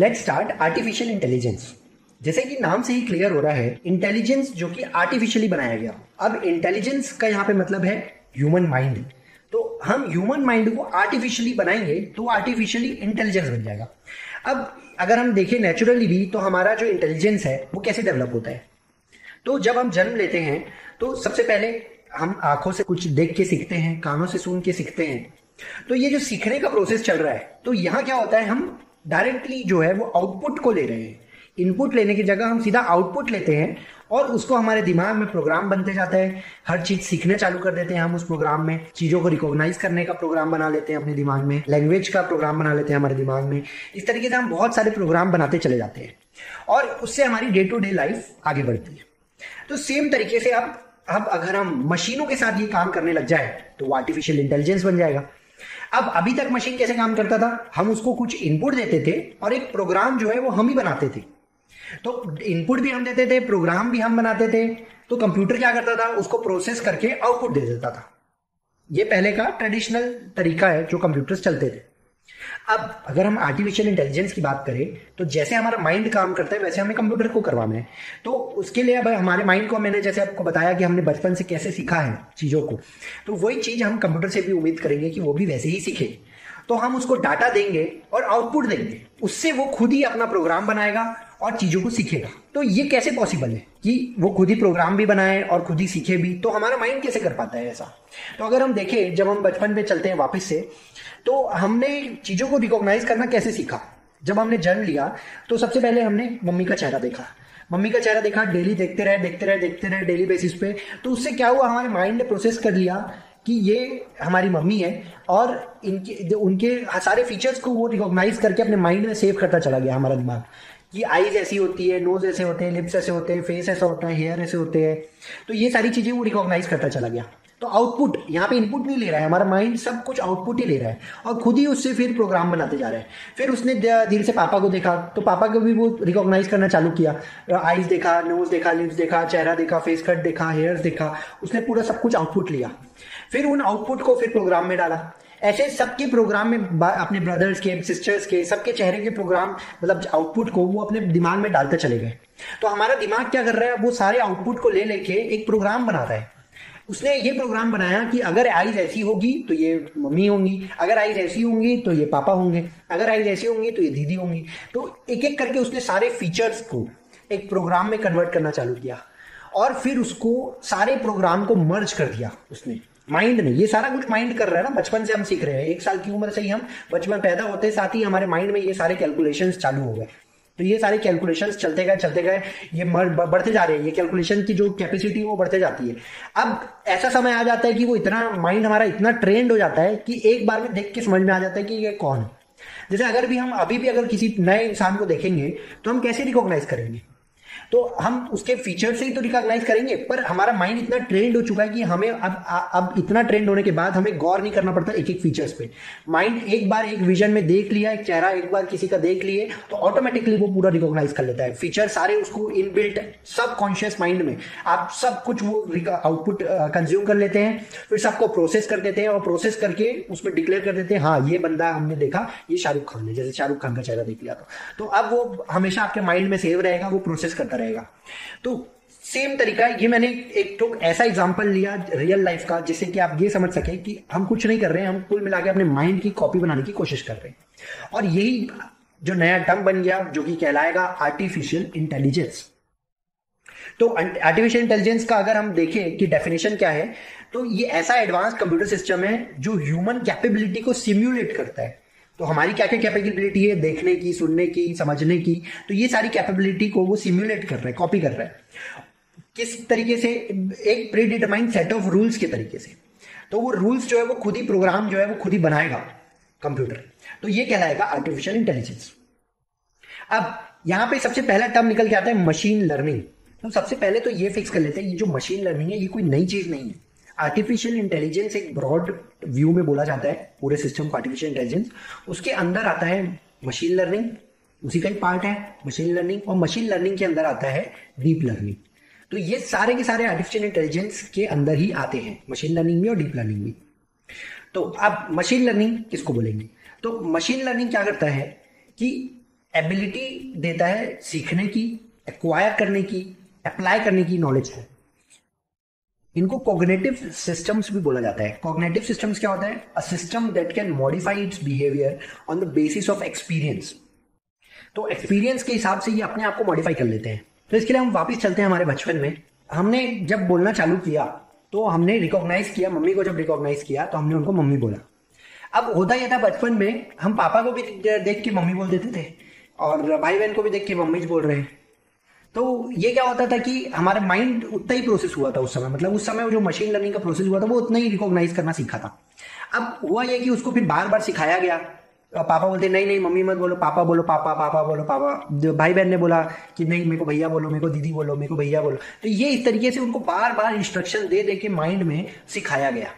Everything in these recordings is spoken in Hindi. Let's start artificial intelligence. जैसे कि नाम से ही क्लियर हो रहा है, इंटेलिजेंस जो कि आर्टिफिशियली बनाया गया। अब इंटेलिजेंस का यहाँ पे मतलब है ह्यूमन माइंड, तो हम ह्यूमन माइंड को आर्टिफिशियली बनाएंगे तो आर्टिफिशियली इंटेलिजेंस बन जाएगा। अब अगर हम देखें नेचुरली भी तो हमारा जो इंटेलिजेंस है वो कैसे डेवलप होता है, तो जब हम जन्म लेते हैं तो सबसे पहले हम आंखों से कुछ देख के सीखते हैं, कानों से सुन के सीखते हैं। तो ये जो सीखने का प्रोसेस चल रहा है, तो यहाँ क्या होता है, हम डायरेक्टली जो है वो आउटपुट को ले रहे हैं। इनपुट लेने की जगह हम सीधा आउटपुट लेते हैं और उसको हमारे दिमाग में प्रोग्राम बनते जाता है। हर चीज सीखने चालू कर देते हैं हम उस प्रोग्राम में, चीजों को रिकॉग्नाइज करने का प्रोग्राम बना लेते हैं अपने दिमाग में, लैंग्वेज का प्रोग्राम बना लेते हैं हमारे दिमाग में। इस तरीके से हम बहुत सारे प्रोग्राम बनाते चले जाते हैं और उससे हमारी डे टू डे लाइफ आगे बढ़ती है। तो सेम तरीके से अब अगर हम मशीनों के साथ ये काम करने लग जाए तो वो आर्टिफिशियल इंटेलिजेंस बन जाएगा। अब अभी तक मशीन कैसे काम करता था, हम उसको कुछ इनपुट देते थे और एक प्रोग्राम जो है वो हम ही बनाते थे। तो इनपुट भी हम देते थे, प्रोग्राम भी हम बनाते थे, तो कंप्यूटर क्या करता था, उसको प्रोसेस करके आउटपुट दे देता था। ये पहले का ट्रेडिशनल तरीका है जो कंप्यूटर्स चलते थे। अब अगर हम आर्टिफिशियल इंटेलिजेंस की बात करें तो जैसे हमारा माइंड काम करता है वैसे हमें कंप्यूटर को करवाना है। तो उसके लिए अब हमारे माइंड को, मैंने जैसे आपको बताया कि हमने बचपन से कैसे सीखा है चीज़ों को, तो वही चीज़ हम कंप्यूटर से भी उम्मीद करेंगे कि वो भी वैसे ही सीखे। तो हम उसको डाटा देंगे और आउटपुट देंगे, उससे वो खुद ही अपना प्रोग्राम बनाएगा और चीज़ों को सीखेगा। तो ये कैसे पॉसिबल है कि वो खुद ही प्रोग्राम भी बनाए और खुद ही सीखे भी, तो हमारा माइंड कैसे कर पाता है ऐसा? तो अगर हम देखें, जब हम बचपन में चलते हैं वापस से, तो हमने चीज़ों को रिकॉग्नाइज करना कैसे सीखा। जब हमने जन्म लिया तो सबसे पहले हमने मम्मी का चेहरा देखा, डेली देखते रहे डेली बेसिस पे। तो उससे क्या हुआ, हमारे माइंड ने प्रोसेस कर लिया कि ये हमारी मम्मी है और इनके उनके सारे फीचर्स को वो रिकॉग्नाइज करके अपने माइंड में सेव करता चला गया हमारा दिमाग, कि आईज ऐसी होती है, नोज ऐसे होते हैं, लिप्स ऐसे होते हैं, फेस ऐसा होता है, हेयर ऐसे होते हैं। तो ये सारी चीज़ें वो रिकॉग्नाइज करता चला गया। तो आउटपुट, यहाँ पे इनपुट नहीं ले रहा है, हमारा माइंड सब कुछ आउटपुट ही ले रहा है और खुद ही उससे फिर प्रोग्राम बनाते जा रहे हैं। फिर उसने धीरे से पापा को देखा तो पापा को भी वो रिकॉग्नाइज करना चालू किया, आईज देखा, नोज देखा, लिप्स देखा, चेहरा देखा, फेस कट देखा, हेयर्स देखा, उसने पूरा सब कुछ आउटपुट लिया। फिर उन आउटपुट को फिर प्रोग्राम में डाला। ऐसे सबके प्रोग्राम में, अपने ब्रदर्स के, सिस्टर्स के, सबके चेहरे के प्रोग्राम, मतलब आउटपुट को वो अपने दिमाग में डालते चले गए। तो हमारा दिमाग क्या कर रहा है, वो सारे आउटपुट को ले लेके एक प्रोग्राम बना रहा है। उसने ये प्रोग्राम बनाया कि अगर आईज ऐसी होगी तो ये मम्मी होंगी, अगर आईज ऐसी होंगी तो ये पापा होंगे, अगर आईज ऐसी होंगी तो ये दीदी होंगी। तो एक एक करके उसने सारे फीचर्स को एक प्रोग्राम में कन्वर्ट करना चालू किया और फिर उसको सारे प्रोग्राम को मर्ज कर दिया उसने, माइंड ने। ये सारा कुछ माइंड कर रहा है ना, बचपन से हम सीख रहे हैं, 1 साल की उम्र से ही, हम बचपन पैदा होते साथ ही हमारे माइंड में ये सारे कैलकुलेशंस चालू हो गए। तो ये सारे कैलकुलेशंस चलते गए, ये बढ़ते जा रहे हैं, ये कैलकुलेशन की जो कैपेसिटी है वो बढ़ते जाती है। अब ऐसा समय आ जाता है कि वो इतना माइंड हमारा इतना ट्रेंड हो जाता है कि एक बार में देख के समझ में आ जाता है कि ये कौन है। जैसे अगर भी हम अभी भी अगर किसी नए इंसान को देखेंगे तो हम कैसे रिकॉग्नाइज करेंगे, तो हम उसके फीचर से ही तो रिकॉग्नाइज करेंगे, पर हमारा माइंड इतना ट्रेंड हो चुका है कि हमें अब इतना ट्रेंड होने के बाद हमें गौर नहीं करना पड़ता एक एक फीचर्स पे। माइंड एक बार एक विजन में देख लिया, एक चेहरा एक बार किसी का देख लिए तो ऑटोमेटिकली वो पूरा रिकॉग्नाइज कर लेता है। फीचर सारे उसको इनबिल्ट सब कॉन्शियस माइंड में, आप सब कुछ वो आउटपुट कंज्यूम कर लेते हैं, फिर सबको प्रोसेस कर देते हैं और प्रोसेस करके उसमें डिक्लेयर कर देते हैं, हाँ ये बंदा हमने देखा, ये शाहरुख खान है। जैसे शाहरुख खान का चेहरा देख लिया तो अब वो हमेशा आपके माइंड में सेव रहेगा, वो प्रोसेस करता रहेगा। तो सेम तरीका, ये मैंने एक तो ऐसा एग्जांपल लिया रियल लाइफ का, जिससे कि आप ये समझ सके कि हम कुछ नहीं कर रहे हैं, हम कुल मिला के अपने माइंड की कॉपी बनाने की कोशिश कर रहे हैं। और यही जो नया टर्म बन गया जो कि कहलाएगा आर्टिफिशियल इंटेलिजेंस। तो आर्टिफिशियल इंटेलिजेंस का अगर हम देखें कि डेफिनेशन क्या है, तो ये ऐसा एडवांस कंप्यूटर सिस्टम है जो ह्यूमन कैपेबिलिटी को सिम्युलेट करता है। तो हमारी क्या क्या कैपेबिलिटी है, देखने की, सुनने की, समझने की, तो ये सारी कैपेबिलिटी को वो सिम्युलेट कर रहा है, कॉपी कर रहा है। किस तरीके से, एक predetermined set of rules के तरीके से। तो वो रूल्स जो है वो खुद ही, प्रोग्राम जो है वो खुद ही बनाएगा कंप्यूटर। तो ये कहलाएगा आर्टिफिशियल इंटेलिजेंस। अब यहाँ पे सबसे पहला टर्म निकल के आता है मशीन लर्निंग। तो सबसे पहले तो ये फिक्स कर लेते हैं, ये जो मशीन लर्निंग है ये कोई नई चीज़ नहीं है। आर्टिफिशियल इंटेलिजेंस एक ब्रॉड व्यू में बोला जाता है, पूरे सिस्टम को आर्टिफिशियल इंटेलिजेंस। उसके अंदर आता है मशीन लर्निंग, उसी का ही पार्ट है मशीन लर्निंग, और मशीन लर्निंग के अंदर आता है डीप लर्निंग। तो ये सारे के सारे आर्टिफिशियल इंटेलिजेंस के अंदर ही आते हैं, मशीन लर्निंग में और डीप लर्निंग में। तो अब मशीन लर्निंग किसको बोलेंगे, तो मशीन लर्निंग क्या करता है कि एबिलिटी देता है सीखने की, एक्वायर करने की, अप्लाई करने की नॉलेज है। इनको कॉग्निटिव सिस्टम्स भी बोला जाता है। कॉग्निटिव सिस्टम्स क्या होता है? A system that can modify its behaviour on the basis of experience. तो एक्सपीरियंस के हिसाब से ये अपने आप को मॉडिफाई कर लेते हैं। तो इसके लिए हम वापस चलते हैं हमारे बचपन में। हमने जब बोलना चालू किया तो हमने रिकॉग्नाइज किया, मम्मी को जब रिकॉग्नाइज किया तो हमने उनको मम्मी बोला। अब होता यह था बचपन में हम पापा को भी देख के मम्मी बोल देते थे और भाई बहन को भी देख के मम्मी बोल रहे हैं। तो ये क्या होता था कि हमारा माइंड उतना ही प्रोसेस हुआ था उस समय, मतलब उस समय जो मशीन लर्निंग का प्रोसेस हुआ था वो उतना ही रिकॉग्नाइज करना सीखा था। अब हुआ ये कि उसको फिर बार बार सिखाया गया। पापा बोलते नहीं नहीं मम्मी मत बोलो, पापा बोलो, पापा पापा बोलो पापा। जो भाई बहन ने बोला कि नहीं मेरे को भैया बोलो, मेरे को दीदी बोलो, मेरे को भैया बोलो। तो ये इस तरीके से उनको बार बार इंस्ट्रक्शन दे दे के माइंड में सिखाया गया।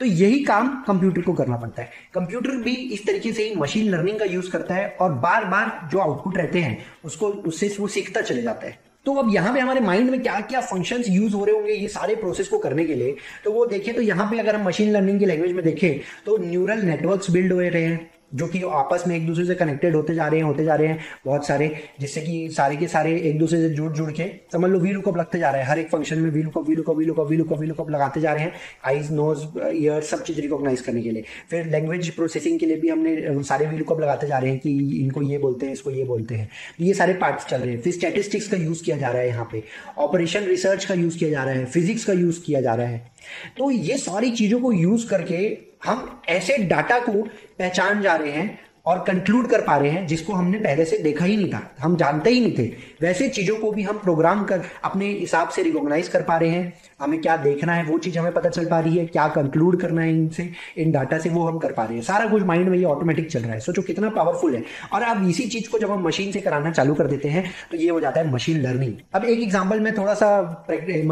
तो यही काम कंप्यूटर को करना पड़ता है। कंप्यूटर भी इस तरीके से ही मशीन लर्निंग का यूज करता है और बार बार जो आउटपुट रहते हैं उसको उससे वो सीखता चले जाता है। तो अब यहाँ पे हमारे माइंड में क्या क्या फंक्शंस यूज हो रहे होंगे ये सारे प्रोसेस को करने के लिए, तो वो देखें तो यहाँ पे अगर हम मशीन लर्निंग की लैंग्वेज में देखें तो न्यूरल नेटवर्क्स बिल्ड हो रहे हैं जो कि आपस में एक दूसरे से कनेक्टेड होते जा रहे हैं बहुत सारे, जिससे कि सारे के सारे एक दूसरे से जुड़ के समझ लो वी लुकअप लगते जा रहे हैं। हर एक फंक्शन में वी लुकअप लगाते जा रहे हैं। आइज, नोज, ईयर सब चीज़ रिकॉग्नाइज करने के लिए। फिर लैंग्वेज प्रोसेसिंग के लिए भी हमने सारे वी लुकअप लगाते जा रहे हैं कि इनको ये बोलते हैं, इसको ये बोलते हैं। ये सारे पार्ट्स चल रहे हैं। फिर स्टैटिस्टिक्स का यूज़ किया जा रहा है, यहाँ पे ऑपरेशन रिसर्च का यूज़ किया जा रहा है, फिजिक्स का यूज़ किया जा रहा है। तो ये सारी चीज़ों को यूज़ करके हम ऐसे डाटा को पहचान जा रहे हैं और कंक्लूड कर पा रहे हैं जिसको हमने पहले से देखा ही नहीं था, हम जानते ही नहीं थे। वैसे चीज़ों को भी हम प्रोग्राम कर अपने हिसाब से रिकॉग्नाइज कर पा रहे हैं। हमें क्या देखना है वो चीज़ हमें पता चल पा रही है, क्या कंक्लूड करना है इनसे, इन डाटा से वो हम कर पा रहे हैं। सारा कुछ माइंड में ये ऑटोमेटिक चल रहा है। सोचो कितना पावरफुल है। और अब इसी चीज़ को जब हम मशीन से कराना चालू कर देते हैं तो ये हो जाता है मशीन लर्निंग। अब एक एग्जाम्पल मैं थोड़ा सा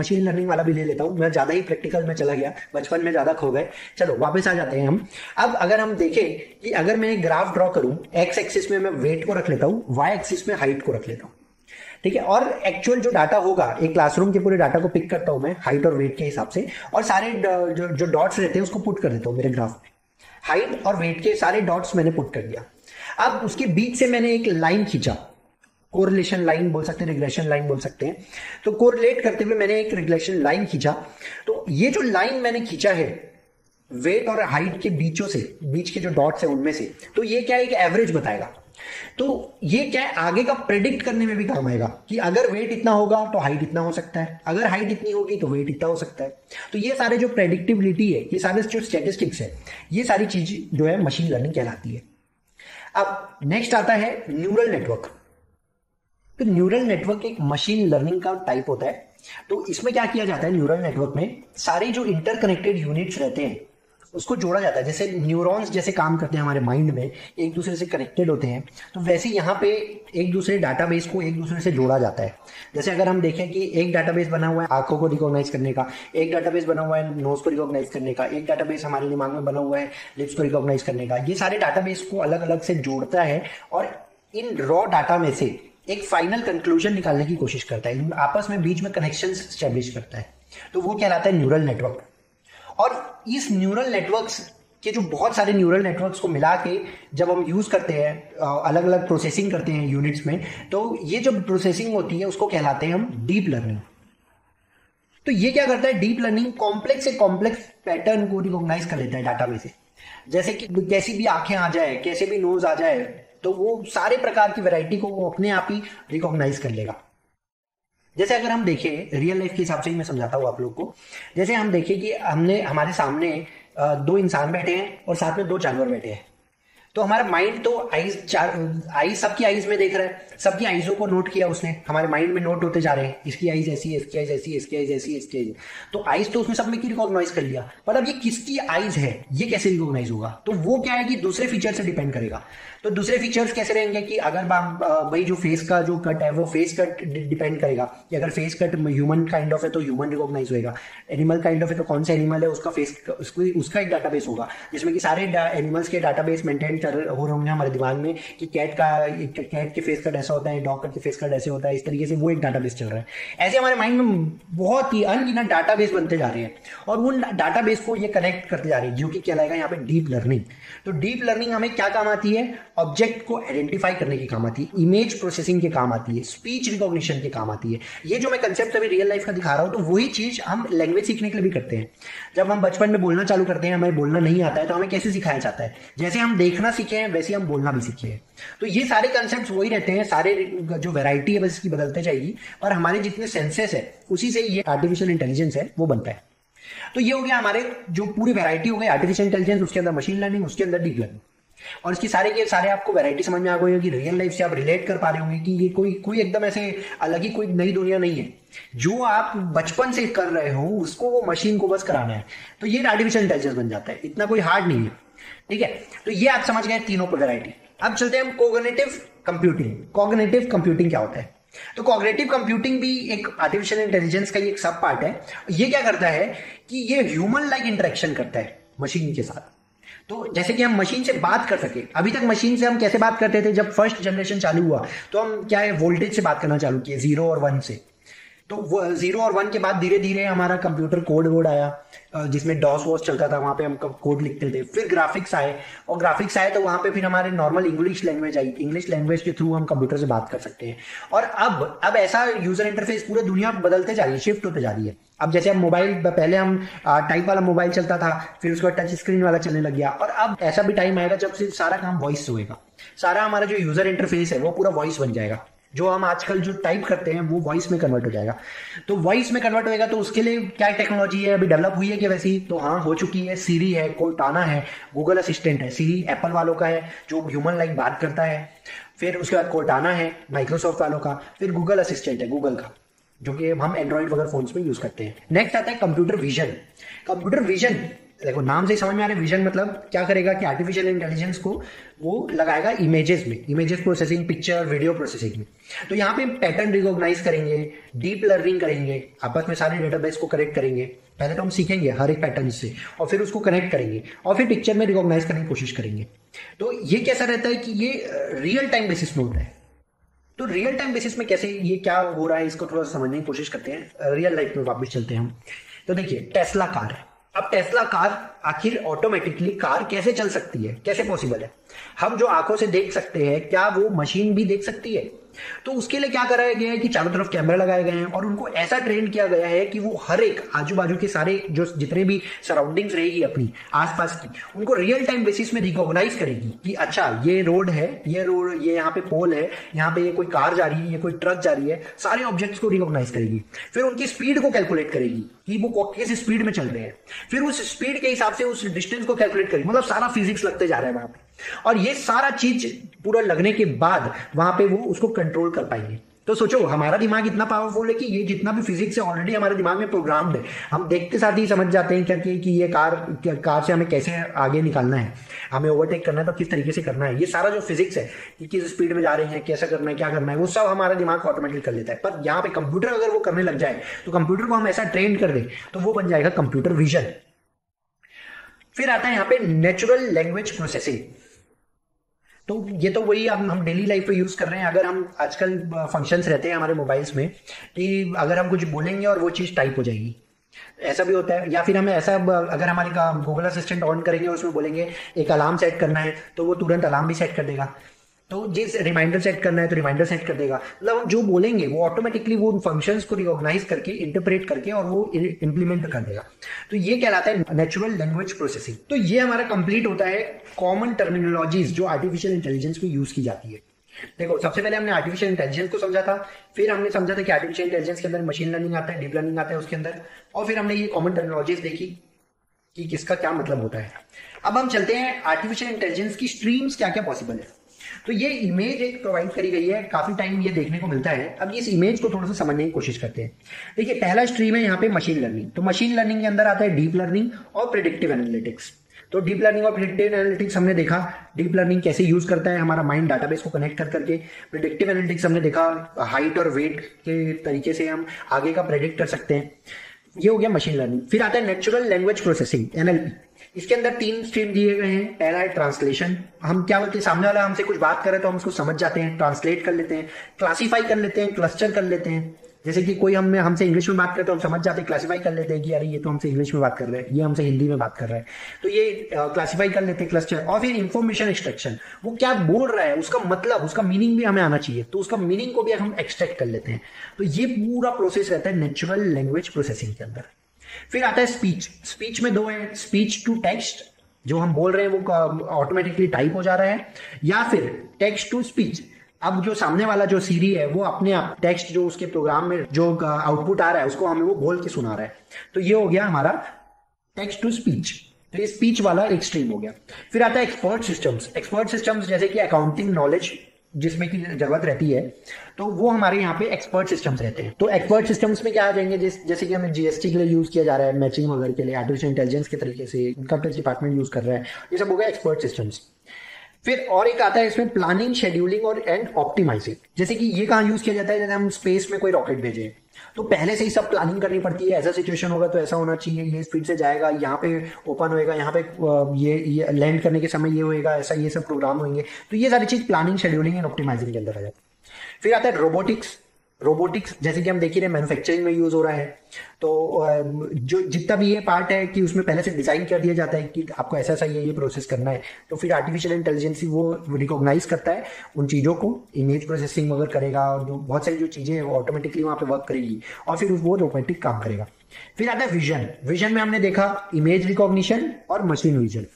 मशीन लर्निंग वाला भी ले लेता हूँ। मैं ज़्यादा ही प्रैक्टिकल में चला गया, बचपन में ज़्यादा खो गए। चलो वापस आ जाते हैं हम। अब अगर हम देखें कि अगर मैं एक ग्राफ ड्रॉ करूं, एक्स एक्सिस में मैं वेट को रख लेता हूं, वाई एक्सिस में हाइट को रख लेता हूं, ठीक है। और एक्चुअल जो डाटा होगा, एक क्लासरूम के पूरे डाटा को पिक करता हूं मैं हाइट और वेट के हिसाब से और सारे जो डॉट्स रहते हैं उसको पुट कर देता हूं मेरे ग्राफ में। हाइट और वेट के सारे डॉट्स मैंने पुट कर दिया। अब उसके बीच से मैंने एक लाइन खींचा, कोरिलेशन लाइन बोल सकते हैं, रिग्रेशन लाइन बोल सकते हैं। तो कोरिलेट करते हुए मैंने एक रिग्रेशन लाइन खींचा। तो ये जो लाइन मैंने खींचा है वेट और हाइट के बीचों से, बीच के जो डॉट्स हैं उनमें से, तो ये क्या है एक एवरेज बताएगा। तो ये क्या है आगे का प्रेडिक्ट करने में भी काम आएगा कि अगर वेट इतना होगा तो हाइट इतना हो सकता है, अगर हाइट इतनी होगी तो वेट इतना हो सकता है। तो ये सारे जो प्रेडिक्टिबिलिटी है, ये सारे जो स्टैटिस्टिक्स है, ये सारी चीज जो है मशीन लर्निंग कहलाती है। अब नेक्स्ट आता है न्यूरल नेटवर्क। तो न्यूरल नेटवर्क एक मशीन लर्निंग का टाइप होता है। तो इसमें क्या किया जाता है न्यूरल नेटवर्क में, सारे जो इंटरकनेक्टेड यूनिट्स रहते हैं उसको जोड़ा जाता है। जैसे न्यूरॉन्स जैसे काम करते हैं हमारे माइंड में, एक दूसरे से कनेक्टेड होते हैं, तो वैसे यहाँ पे एक दूसरे डाटाबेस को एक दूसरे से जोड़ा जाता है। जैसे अगर हम देखें कि एक डाटाबेस बना हुआ है आंखों को रिकॉग्नाइज करने का, एक डाटाबेस बना हुआ है नोज को रिकॉग्नाइज करने का, एक डाटाबेस हमारे दिमाग में बना हुआ है लिप्स को रिकॉग्नाइज करने का। ये सारे डाटाबेस को अलग अलग से जोड़ता है और इन रॉ डाटा में से एक फाइनल कंक्लूजन निकालने की कोशिश करता है, आपस में बीच में कनेक्शन एस्टेब्लिश करता है। तो वो कहलाता है न्यूरल नेटवर्क। और इस न्यूरल नेटवर्क्स के जो बहुत सारे न्यूरल नेटवर्क्स को मिला के जब हम यूज़ करते हैं, अलग अलग प्रोसेसिंग करते हैं यूनिट्स में, तो ये जब प्रोसेसिंग होती है उसको कहलाते हैं हम डीप लर्निंग। तो ये क्या करता है डीप लर्निंग कॉम्प्लेक्स से कॉम्प्लेक्स पैटर्न को रिकॉग्नाइज कर लेता है डाटा में से। जैसे कि कैसी भी आंखें आ जाए, कैसे भी नोज आ जाए, तो वो सारे प्रकार की वैरायटी को वो अपने आप ही रिकॉग्नाइज कर लेगा। जैसे अगर हम देखें रियल लाइफ के हिसाब से ही मैं समझाता हूँ आप लोग को। जैसे हम देखें कि हमारे सामने दो इंसान बैठे हैं और साथ में दो जानवर बैठे हैं, तो हमारा माइंड तो आईज सबकी आईज में देख रहा है, सबकी आईजों को नोट किया उसने, हमारे माइंड में नोट होते जा रहे हैं, इसकी आईज ऐसी, इसकी आईज ऐसी, इसकी आईज ऐसी, इसकी आईज। तो आईज तो उसने सब में की रिकॉग्नाइज कर लिया, पर अब ये किसकी आईज है, ये कैसे रिकॉग्नाइज होगा? तो वो क्या है कि दूसरे फीचर से डिपेंड करेगा। तो दूसरे फीचर्स कैसे रहेंगे कि अगर भाई जो फेस का जो कट है वो फेस कट डिपेंड करेगा कि अगर face cut human kind of है तो ह्यूमन रिकॉग्नाइज होगा, एनिमल काइंड ऑफ है तो कौन सा एनिमल है उसका फेस, उसका एक डाटाबेस होगा जिसमें कि सारे एनिमल्स के डाटाबेस मेंटेन इवेंट हो रहे होंगे हमारे दिमाग में कि कैट के फेस कट ऐसा होता है, डॉग के फेस कट ऐसे होता है, इस तरीके से वो एक डाटाबेस चल रहा है। ऐसे हमारे माइंड में बहुत ही अनगिनत डाटाबेस बनते जा रहे हैं और उन डाटाबेस को ये कनेक्ट करते जा रहे हैं, जो कि कहलाएगा यहाँ पे डीप लर्निंग। तो डीप लर्निंग हमें क्या काम आती है? ऑब्जेक्ट को आइडेंटिफाई करने के काम आती है, इमेज प्रोसेसिंग के काम आती है, स्पीच रिकॉग्निशन के काम आती है। ये जो मैं कंसेप्ट अभी रियल लाइफ का दिखा रहा हूँ, तो वही चीज हम लैंग्वेज सीखने के लिए भी करते हैं। जब हम बचपन में बोलना चालू करते हैं, हमें बोलना नहीं आता है, तो हमें कैसे सिखाया जाता है? जैसे हम देखना सीखे हैं वैसे हम बोलना भी सीखे हैं। तो ये सारे कंसेप्ट वही रहते हैं, सारे जो वैरायटी है बस इसकी बदलते जाएगी, और हमारे जितने सेंसेस है उसी से ये आर्टिफिशियल इंटेलिजेंस है वो बनता है। तो ये हो गया हमारे जो पूरी वैरायटी हो गई आर्टिफिशियल इंटेलिजेंस, उसके अंदर मशीन लर्निंग, उसके अंदर डीप लर्निंग, और इसकी सारे के सारे आपको वैरायटी समझ में आ गई होगी। रियल लाइफ से आप रिलेट कर पा रहे होंगे कि ये कोई एकदम ऐसे अलग ही कोई नई दुनिया नहीं है। जो आप बचपन से कर रहे हो उसको वो मशीन को बस कराना है, तो ये आर्टिफिशियल इंटेलिजेंस बन जाता है, इतना कोई हार्ड नहीं है। ठीक है, तो ये आप समझ गए तीनों वैरायटी। अब चलते हैं हम कॉग्निटिव कंप्यूटिंग। कॉग्निटिव कंप्यूटिंग क्या होता है? तो कॉग्निटिव कंप्यूटिंग भी एक आर्टिफिशियल इंटेलिजेंस का ही एक सब पार्ट है। ये क्या करता है कि ये ह्यूमन लाइक इंटरेक्शन करता है मशीन के साथ। तो जैसे कि हम मशीन से बात कर सके, अभी तक मशीन से हम कैसे बात करते थे? जब फर्स्ट जनरेशन चालू हुआ तो हम क्या है, वोल्टेज से बात करना चालू किए, 0 और 1 से। तो 0 और 1 के बाद धीरे धीरे हमारा कंप्यूटर कोड वोड आया, जिसमें डॉस वॉस चलता था, वहाँ पे हम कोड लिखते थे। फिर ग्राफिक्स आए, और ग्राफिक्स आए तो वहाँ पे फिर हमारे नॉर्मल इंग्लिश लैंग्वेज आई, इंग्लिश लैंग्वेज के थ्रू हम कंप्यूटर से बात कर सकते हैं। और अब ऐसा यूजर इंटरफेस पूरी दुनिया बदलते जा रही है, शिफ्ट होते जा रही है। अब जैसे हम मोबाइल, पहले हम टाइप वाला मोबाइल चलता था, फिर उसका टच स्क्रीन वाला चलने लग गया, और अब ऐसा भी टाइम आएगा जब सिर्फ सारा काम वॉइस से होगा। सारा हमारा जो यूजर इंटरफेस है वो पूरा वॉइस बन जाएगा। जो हम आजकल जो टाइप करते हैं वो वॉइस में कन्वर्ट हो जाएगा। तो वॉइस में कन्वर्ट होएगा, तो उसके लिए क्या टेक्नोलॉजी है अभी डेवलप हुई है कि वैसे ही? तो हाँ, हो चुकी है। सीरी है, कोर्टाना है, गूगल असिस्टेंट है। सीरी एप्पल वालों का है जो ह्यूमन लाइक बात करता है, फिर उसके बाद कोर्टाना है माइक्रोसॉफ्ट वालों का, फिर गूगल असिस्टेंट है गूगल का, जो कि हम एंड्रॉइड वगैरह फोन्स में यूज करते हैं। नेक्स्ट आता है कंप्यूटर विजन। कंप्यूटर विजन, देखो नाम से ही समझ में आ रहा है, विजन मतलब क्या करेगा कि आर्टिफिशियल इंटेलिजेंस को वो लगाएगा इमेजेस में, images processing, picture video processing में। तो यहाँ पे पैटर्न रिकॉग्नाइज करेंगे, डीप लर्निंग करेंगे, आपस में सारे डेटाबेस को कनेक्ट करेंगे। पहले तो हम सीखेंगे हर एक पैटर्न से और फिर उसको कनेक्ट करेंगे और फिर पिक्चर में रिकॉग्नाइज करने की कोशिश करेंगे। तो ये कैसा रहता है कि ये रियल टाइम बेसिस में होता है। तो रियल टाइम बेसिस में कैसे, ये क्या हो रहा है, इसको थोड़ा समझने की कोशिश करते हैं। रियल लाइफ में वापस चलते हैं हम। तो देखिए टेस्ला कार है। अब टेस्ला कार, आखिर ऑटोमेटिकली कार कैसे चल सकती है, कैसे पॉसिबल है? हम जो आंखों से देख सकते हैं, क्या वो मशीन भी देख सकती है? तो उसके लिए क्या कराया गया है कि चारों तरफ कैमरा लगाए गए हैं और उनको ऐसा ट्रेन किया गया है कि वो हर एक आजू बाजू के सारे जो जितने भी सराउंडिंग्स रहेगी अपनी आसपास की, उनको रियल टाइम बेसिस में रिकॉग्नाइज करेगी कि अच्छा ये रोड है, ये रोड, ये यहाँ पे पोल है, यहाँ पे ये कोई कार जा रही है, ये कोई ट्रक जा रही है, सारे ऑब्जेक्ट्स को रिकॉग्नाइज करेगी। फिर उनकी स्पीड को कैलकुलेट करेगी कि वो किस स्पीड में चल रहे हैं, फिर उस स्पीड के हिसाब से उस डिस्टेंस को कैलकुलेट करेगी। मतलब सारा फिजिक्स लगते जा रहा है वहां पे, और ये सारा चीज पूरा लगने के बाद वहां पे वो उसको कंट्रोल कर पाएंगे। तो सोचो हमारा दिमाग इतना पावरफुल है कि ये जितना भी फिजिक्स है ऑलरेडी हमारे दिमाग में प्रोग्राम्ड है। हम देखते साथ ही समझ जाते हैं कि ये कार से हमें कैसे आगे निकालना है, हमें ओवरटेक करना है तो किस तरीके से करना है। ये सारा जो फिजिक्स है कि किस स्पीड में जा रही है, कैसा करना है, क्या करना है, वो सब हमारा दिमाग ऑटोमेटिक कर लेता है। पर यहाँ पे कंप्यूटर अगर वो करने लग जाए, तो कंप्यूटर को हम ऐसा ट्रेन कर दें तो वो बन जाएगा कंप्यूटर विजन। फिर आता है यहाँ पे नेचुरल लैंग्वेज प्रोसेसिंग। तो ये तो वही हम डेली लाइफ पे यूज कर रहे हैं। अगर हम आजकल फंक्शंस रहते हैं हमारे मोबाइल्स में कि अगर हम कुछ बोलेंगे और वो चीज टाइप हो जाएगी, ऐसा भी होता है। या फिर हमें ऐसा, अगर हमारे गूगल असिस्टेंट ऑन करेंगे और उसमें बोलेंगे एक अलार्म सेट करना है तो वो तुरंत अलार्म भी सेट कर देगा, तो जिस रिमाइंडर सेट करना है तो रिमाइंडर सेट कर देगा। मतलब हम जो बोलेंगे वो ऑटोमेटिकली वो फंक्शंस को रिकॉग्नाइज करके, इंटरप्रेट करके और वो इंप्लीमेंट कर देगा। तो ये कहलाता है नेचुरल लैंग्वेज प्रोसेसिंग। तो ये हमारा कंप्लीट होता है कॉमन टर्मिनोलॉजीज जो आर्टिफिशियल इंटेलिजेंस में यूज की जाती है। देखो सबसे पहले हमने आर्टिफिशियल इंटेलिजेंस को समझा था, फिर हमने समझा था कि आर्टिफिशियल इंटेलिजेंस के अंदर मशीन लर्निंग आता है, डीप लर्निंग आता है उसके अंदर, और फिर हमने ये कॉमन टर्मिनोलॉजीज देखी कि किसका क्या मतलब होता है। अब हम चलते हैं आर्टिफिशियल इंटेलिजेंस की स्ट्रीम्स क्या क्या पॉसिबल है। तो ये इमेज एक प्रोवाइड करी गई है, काफी टाइम ये देखने को मिलता है। अब इस इमेज को थोड़ा सा समझने की कोशिश करते हैं। देखिए पहला स्ट्रीम है यहाँ पे मशीन लर्निंग। तो मशीन लर्निंग के अंदर आता है डीप लर्निंग और प्रेडिक्टिव एनालिटिक्स। तो डीप लर्निंग और प्रेडिक्टिव एनालिटिक्स हमने देखा, डीप लर्निंग कैसे यूज करता है हमारा माइंड डाटाबेस को कनेक्ट कर करके। प्रेडिक्टिव एनालिटिक्स हमने देखा, हाइट और वेट के तरीके से हम आगे का प्रेडिक्ट कर सकते हैं। ये हो गया मशीन लर्निंग। फिर आता है नेचुरल लैंग्वेज प्रोसेसिंग, एनएलपी। इसके अंदर तीन स्ट्रीम दिए गए हैं। पहला है ट्रांसलेशन, हम क्या बोलते हैं, सामने वाला हमसे कुछ बात कर रहे तो हम उसको समझ जाते हैं, ट्रांसलेट कर लेते हैं, क्लासीफाई कर लेते हैं, क्लस्टर कर लेते हैं। जैसे कि कोई हमसे इंग्लिश में बात करते तो हम समझ जाते हैं, क्लासीफाई कर लेते हैं कि यार ये तो हमसे इंग्लिश में बात कर रहे हैं, ये हमसे हिंदी में बात कर रहा है, तो ये क्लासीफाई कर लेते हैं, क्लस्टर। और फिर इन्फॉर्मेशन एक्सट्रैक्शन, वो क्या बोल रहा है उसका मतलब, उसका मीनिंग भी हमें आना चाहिए, तो उसका मीनिंग को भी हम एक्सट्रैक्ट कर लेते हैं। तो ये पूरा प्रोसेस रहता है नेचुरल लैंग्वेज प्रोसेसिंग के अंदर। फिर आता है स्पीच। स्पीच में दो है, स्पीच टू टेक्स्ट, जो हम बोल रहे हैं वो ऑटोमेटिकली टाइप हो जा रहा है, या फिर टेक्स्ट टू स्पीच। अब जो सामने वाला जो सीरी है वो अपने आप टेक्स्ट जो उसके प्रोग्राम में जो आउटपुट आ रहा है उसको हमें वो बोल के सुना रहा है। तो ये हो गया हमारा टेक्स्ट टू स्पीच, तो ये स्पीच वाला एक्सट्रीम हो गया। फिर आता है एक्सपर्ट सिस्टम्स। एक्सपर्ट सिस्टम्स जैसे कि अकाउंटिंग नॉलेज जिसमें की जरूरत रहती है, तो वो हमारे यहाँ पे एक्सपर्ट सिस्टम्स रहते हैं। तो एक्सपर्ट सिस्टम्स में क्या आ जाएंगे, जैसे कि हमें जीएसटी के लिए यूज किया जा रहा है, मैचिंग वगैरह के लिए, आर्टिफिशियल इंटेलिजेंस के तरीके से इनकम टैक्स डिपार्टमेंट यूज कर रहा है, ये सब हो गया एक्सपर्ट सिस्टम्स। फिर और एक आता है इसमें प्लानिंग, शेड्यूलिंग और एंड ऑप्टिमाइजिंग। जैसे कि ये कहाँ यूज किया जाता है, जैसे हम स्पेस में कोई रॉकेट भेजें तो पहले से ही सब प्लानिंग करनी पड़ती है, ऐसा सिचुएशन होगा तो ऐसा होना चाहिए, ये स्पीड से जाएगा, यहाँ पे ओपन होएगा, यहाँ पे ये लैंड करने के समय ये होएगा, ऐसा ये सब प्रोग्राम होंगे। तो ये सारी चीज प्लानिंग, शेड्यूलिंग एंड ऑप्टिमाइजिंग के अंदर आ जाती है। फिर आता है रोबोटिक्स। रोबोटिक्स जैसे कि हम देख ही रहे मैन्युफैक्चरिंग में यूज हो रहा है, तो जो जितना भी ये पार्ट है कि उसमें पहले से डिजाइन कर दिया जाता है कि आपको ऐसा ऐसा ये प्रोसेस करना है, तो फिर आर्टिफिशियल इंटेलिजेंस वो रिकॉग्नाइज करता है उन चीज़ों को, इमेज प्रोसेसिंग वगैरह करेगा और जो बहुत सारी जो चीज़ें हैं वो ऑटोमेटिकली वहाँ पे वर्क करेगी और फिर वो रोबोटिक काम करेगा। फिर आता है विजन। विजन में हमने देखा इमेज रिकॉग्निशन और मशीन विजन,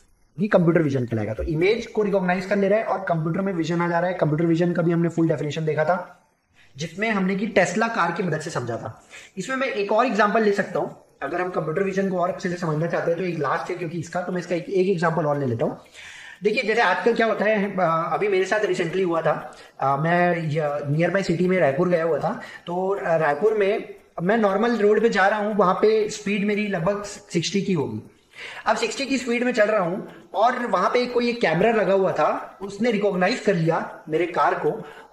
ये कंप्यूटर विजन कहलाएगा। तो इमेज को रिकॉग्नाइज कर ले रहा है और कंप्यूटर में विजन आ जा रहा है। कंप्यूटर विजन का भी हमने फुल डेफिनेशन देखा था जिसमें हमने कि टेस्ला कार की मदद से समझा था। इसमें मैं एक और एग्जांपल ले सकता हूँ, अगर हम कंप्यूटर विजन को और अच्छे से समझना चाहते हैं तो एक लास्ट है क्योंकि इसका, तो मैं इसका एक एग्जांपल और ले लेता हूँ। देखिए जैसे आजकल क्या होता है, अभी मेरे साथ रिसेंटली हुआ था, मैं नियर बाई सिटी में रायपुर गया हुआ था। तो रायपुर में मैं नॉर्मल रोड पर जा रहा हूँ, वहाँ पे स्पीड मेरी लगभग 60 की होगी। अब 60 की स्पीड में चल रहा हूँ और वहां पे कोई एक कैमरा लगा हुआ था, उसने रिकॉग्नाइज कर लिया मेरे कार को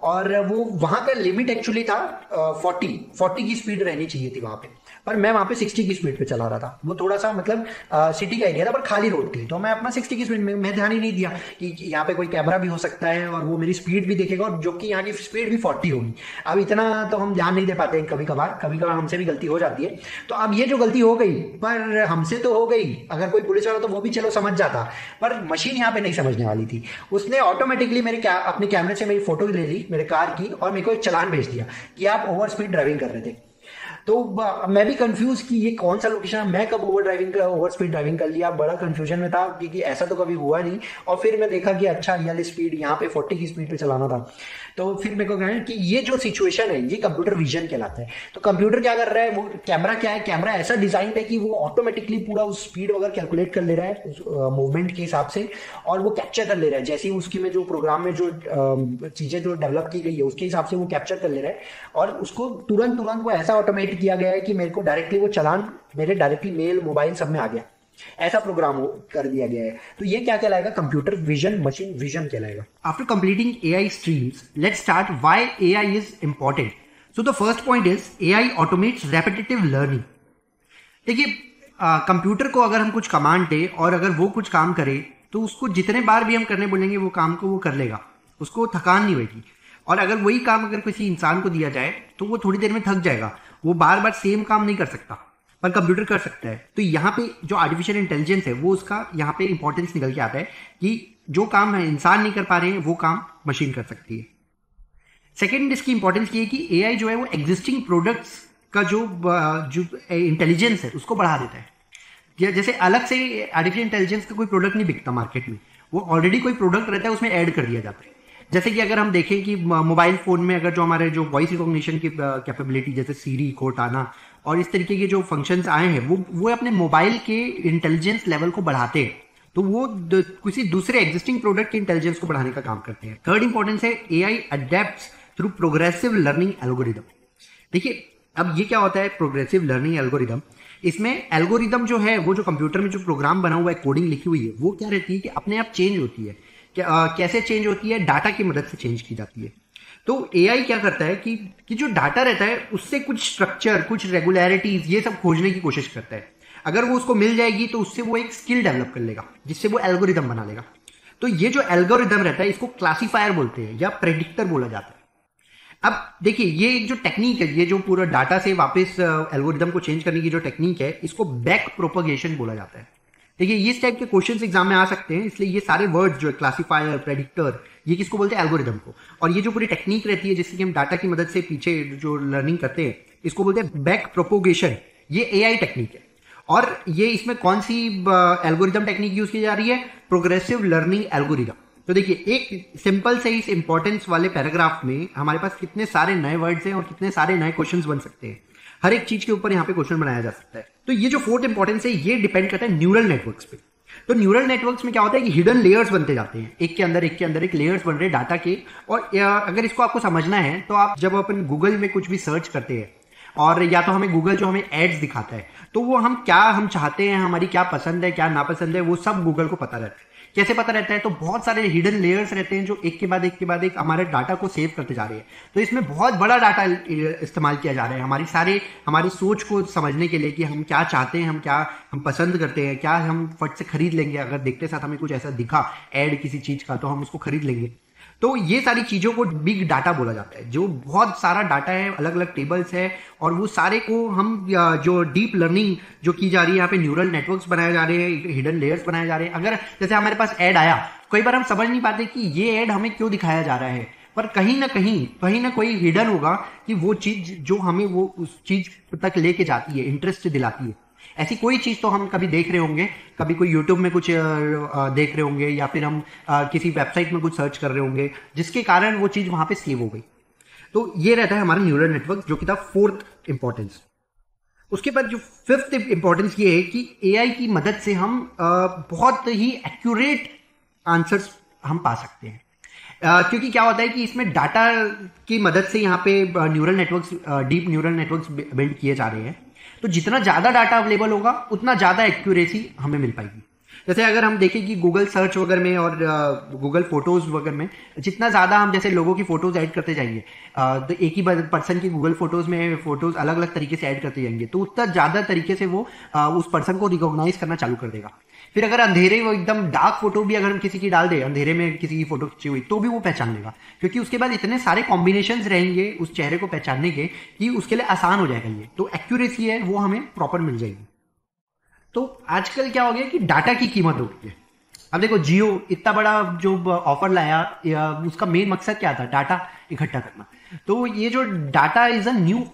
और वो वहां का लिमिट एक्चुअली था 40 की स्पीड रहनी चाहिए थी वहां पे, पर मैं वहां पे 60 की स्पीड पे चला रहा था। वो थोड़ा सा मतलब सिटी का एरिया था पर खाली रोड थी, तो मैं अपना 60 की स्पीड में, मैं ध्यान ही नहीं दिया कि यहाँ पे कोई कैमरा भी हो सकता है और वो मेरी स्पीड भी देखेगा और जो कि यहाँ की स्पीड भी 40 होगी। अब इतना तो हम ध्यान नहीं दे पाते हैं, कभी कभार हमसे भी गलती हो जाती है। तो अब ये जो गलती हो गई, पर हमसे तो हो गई, अगर कोई पुलिस वाला तो वो भी चलो समझ जाता, पर मशीन यहाँ पे नहीं समझने वाली थी। उसने ऑटोमेटिकली मेरे अपने कैमरे से मेरी फोटो ले ली मेरे कार की और मेरे को एक चालान भेज दिया कि आप ओवर स्पीड ड्राइविंग कर रहे थे। तो मैं भी कंफ्यूज कि ये कौन सा लोकेशन है, मैं कब ओवर स्पीड ड्राइविंग कर लिया, बड़ा कंफ्यूजन में था क्योंकि ऐसा तो कभी हुआ नहीं। और फिर मैं देखा कि अच्छा रियल स्पीड यहाँ पे 40 की स्पीड पे चलाना था। तो फिर मेरे को कहा कि ये जो सिचुएशन है ये कंप्यूटर विजन कहलाता है। तो कंप्यूटर क्या कर रहा है, वो कैमरा क्या है, कैमरा ऐसा डिजाइन है कि वो ऑटोमेटिकली पूरा उस स्पीड वगैरह कैलकुलेट कर ले रहा है मूवमेंट के हिसाब से और वो कैप्चर कर ले रहा है, जैसे ही उसके में जो प्रोग्राम में जो चीजें जो डेवलप की गई है उसके हिसाब से वो कैप्चर कर ले रहा है और उसको तुरंत वो ऐसा ऑटोमेट किया गया है कि मेरे को डायरेक्टली वो चालान मेरे डायरेक्टली मेल मोबाइल सब में आ गया, ऐसा प्रोग्राम कर दिया गया है। तो ये क्या कहलाएगा, कंप्यूटर विजन, मशीन विजन कहलाएगा। After completing AI streams, let's start why AI is important. So the first point is AI automates repetitive learning. देखिए कंप्यूटर को अगर हम कुछ कमांड दे और अगर वो कुछ काम करे तो उसको जितने बार भी हम करने बोलेंगे वो काम को वो कर लेगा, उसको थकान नहीं होगी। और अगर वही काम अगर किसी इंसान को दिया जाए तो वो थोड़ी देर में थक जाएगा, वो बार बार सेम काम नहीं कर सकता, पर कंप्यूटर कर सकता है। तो यहाँ पे जो आर्टिफिशियल इंटेलिजेंस है वो उसका यहाँ पे इंपॉर्टेंस निकल के आता है कि जो काम है इंसान नहीं कर पा रहे हैं वो काम मशीन कर सकती है। सेकेंड इसकी इंपॉर्टेंस ये है कि एआई जो है वो एग्जिस्टिंग प्रोडक्ट्स का जो इंटेलिजेंस है उसको बढ़ा देता है। जैसे अलग से आर्टिफिशियल इंटेलिजेंस का कोई प्रोडक्ट नहीं बिकता मार्केट में, वो ऑलरेडी कोई प्रोडक्ट रहता है उसमें ऐड कर दिया जाता है। जैसे कि अगर हम देखें कि मोबाइल फोन में अगर जो हमारे जो वॉइस रिकॉग्निशन की कैपेबिलिटी जैसे सीरी, कोर्टाना और इस तरीके के जो फंक्शंस आए हैं वो अपने मोबाइल के इंटेलिजेंस लेवल को बढ़ाते हैं, तो वो किसी दूसरे एग्जिस्टिंग प्रोडक्ट के इंटेलिजेंस को बढ़ाने का काम करते हैं। थर्ड इंपॉर्टेंस है AI adapts through progressive learning algorithm. देखिए अब ये क्या होता है प्रोग्रेसिव लर्निंग एल्गोरिदम, इसमें एल्गोरिदम जो है वो जो कंप्यूटर में जो प्रोग्राम बना हुआ है, कोडिंग लिखी हुई है, वो क्या रहती है कि अपने आप चेंज होती है। कैसे चेंज होती है, डाटा की मदद से चेंज की जाती है। तो एआई क्या करता है कि जो डाटा रहता है उससे कुछ स्ट्रक्चर, कुछ रेगुलरिटीज ये सब खोजने की कोशिश करता है। अगर वो उसको मिल जाएगी तो उससे वो एक स्किल डेवलप कर लेगा जिससे वो एल्गोरिदम बना लेगा। तो ये जो एल्गोरिदम रहता है इसको क्लासिफायर बोलते हैं या प्रेडिक्टर बोला जाता है। अब देखिए ये एक जो टेक्निक है, ये जो पूरा डाटा से वापस एल्गोरिदम को चेंज करने की जो टेक्निक है इसको बैक प्रोपगेशन बोला जाता है। देखिए इस टाइप के क्वेश्चंस एग्जाम में आ सकते हैं, इसलिए ये सारे वर्ड्स जो है क्लासिफायर, प्रेडिक्टर, ये किसको बोलते हैं? एल्गोरिदम को। और ये जो पूरी टेक्निक रहती है जिससे कि हम डाटा की मदद से पीछे जो लर्निंग करते हैं इसको बोलते हैं बैक प्रोपोगेशन। ये एआई टेक्निक है। और ये इसमें कौन सी एल्गोरिदम टेक्निक यूज की जा रही है? Progressive learning algorithm. तो देखिए एक सिंपल से इस इंपॉर्टेंस वाले पैराग्राफ में हमारे पास कितने सारे नए वर्ड्स हैं और कितने सारे नए क्वेश्चंस बन सकते हैं। हर एक चीज के ऊपर यहाँ पे क्वेश्चन बनाया जा सकता है। तो ये जो फोर्थ इंपॉर्टेंस है ये डिपेंड करता है न्यूरल नेटवर्क्स पे। तो न्यूरल नेटवर्क्स में क्या होता है कि हिडन लेयर्स बनते जाते हैं, एक के अंदर एक लेयर्स बन रहे डाटा के। और अगर इसको आपको समझना है तो आप जब अपन गूगल में कुछ भी सर्च करते हैं और या तो हमें गूगल जो हमें एड्स दिखाता है तो वो हम चाहते हैं, हमारी क्या पसंद है क्या नापसंद है, वो सब गूगल को पता रहता है। कैसे पता रहता है? तो बहुत सारे हिडन लेयर्स रहते हैं जो एक के बाद एक हमारे डाटा को सेव करते जा रहे हैं। तो इसमें बहुत बड़ा डाटा इस्तेमाल किया जा रहा है हमारी सोच को समझने के लिए कि हम क्या चाहते हैं, हम पसंद करते हैं, क्या हम फट से खरीद लेंगे। अगर देखते साथ हमें कुछ ऐसा दिखा एड किसी चीज का तो हम उसको खरीद लेंगे। तो ये सारी चीजों को बिग डाटा बोला जाता है, जो बहुत सारा डाटा है, अलग अलग टेबल्स है और वो सारे को हम जो डीप लर्निंग जो की जा रही है यहाँ पे न्यूरल नेटवर्क्स बनाए जा रहे हैं, हिडन लेयर्स बनाए जा रहे हैं। अगर जैसे हमारे पास ऐड आया, कई बार हम समझ नहीं पाते कि ये ऐड हमें क्यों दिखाया जा रहा है, पर कहीं ना कोई हिडन होगा कि वो चीज जो हमें वो उस चीज तक लेके जाती है, इंटरेस्ट दिलाती है। ऐसी कोई चीज तो हम कभी देख रहे होंगे, कभी कोई YouTube में कुछ देख रहे होंगे या फिर हम किसी वेबसाइट में कुछ सर्च कर रहे होंगे जिसके कारण वो चीज वहां पे सेव हो गई। तो ये रहता है हमारा न्यूरल नेटवर्क जो कि था फोर्थ इंपॉर्टेंस। उसके बाद जो फिफ्थ इंपॉर्टेंस ये है कि एआई की मदद से हम बहुत ही एक्यूरेट आंसर्स हम पा सकते हैं। क्योंकि क्या होता है कि इसमें डाटा की मदद से यहाँ पे डीप न्यूरल नेटवर्क्स बिल्ड किए जा रहे हैं। तो जितना ज्यादा डाटा अवेलेबल होगा उतना ज्यादा एक्यूरेसी हमें मिल पाएगी। जैसे अगर हम देखें कि गूगल सर्च वगैरह में और गूगल फोटोज वगैरह में जितना ज्यादा हम जैसे लोगों की फोटोज ऐड करते जाएंगे, तो एक ही पर्सन की गूगल फोटोज में फोटोज अलग अलग तरीके से ऐड करते जाएंगे तो उतना ज्यादा तरीके से वो उस पर्सन को रिकॉग्नाइज करना चालू कर देगा। फिर अगर अंधेरे वो एकदम डार्क फोटो भी अगर हम किसी की डाल दे, अंधेरे में किसी की फोटो खींची हुई, तो भी वो पहचान लेगा क्योंकि उसके बाद इतने सारे कॉम्बिनेशंस रहेंगे उस चेहरे को पहचानने के कि उसके लिए आसान हो जाएगा ये। तो एक्यूरेसी है वो हमें प्रॉपर मिल जाएगी। तो आजकल क्या हो गया कि डाटा की कीमत हो गई है। अब देखो जियो इतना बड़ा जो ऑफर लाया, उसका मेन मकसद क्या था? डाटा इकट्ठा करना। तो ये जो data is a new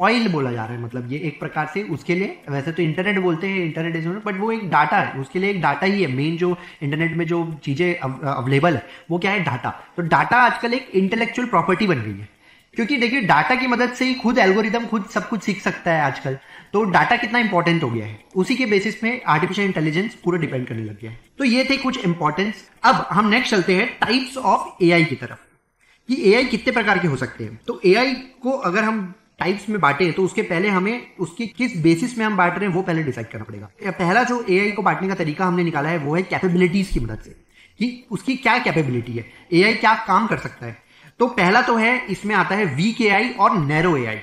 oil बोला जा रहा है, मतलब ये एक प्रकार से उसके लिए, वैसे तो इंटरनेट बोलते हैं, इंटरनेट इज बट वो एक डाटा है, उसके लिए एक डाटा ही है। मेन जो इंटरनेट में जो चीजें अवेलेबल है वो क्या है? डाटा। तो डाटा आजकल एक इंटेलेक्चुअल प्रॉपर्टी बन गई है क्योंकि देखिए डाटा की मदद से ही खुद एल्गोरिदम खुद सब कुछ सीख सकता है आजकल। तो डाटा कितना इंपॉर्टेंट हो गया है, उसी के बेसिस में आर्टिफिशियल इंटेलिजेंस पूरा डिपेंड करने लग गया है। तो ये थे कुछ इंपॉर्टेंस। अब हम नेक्स्ट चलते हैं टाइप्स ऑफ एआई की तरफ कि एआई कितने प्रकार के हो सकते हैं। तो एआई को अगर हम टाइप्स में बांटे तो उसके पहले हमें उसके किस बेसिस में हम बांट रहे हैं वो पहले डिसाइड करना पड़ेगा। पहला जो एआई को बांटने का तरीका हमने निकाला है वो है कैपेबिलिटीज की मदद से कि उसकी क्या कैपेबिलिटी है, एआई क्या काम कर सकता है। तो पहला तो है इसमें आता है वीक एआई और नैरो एआई,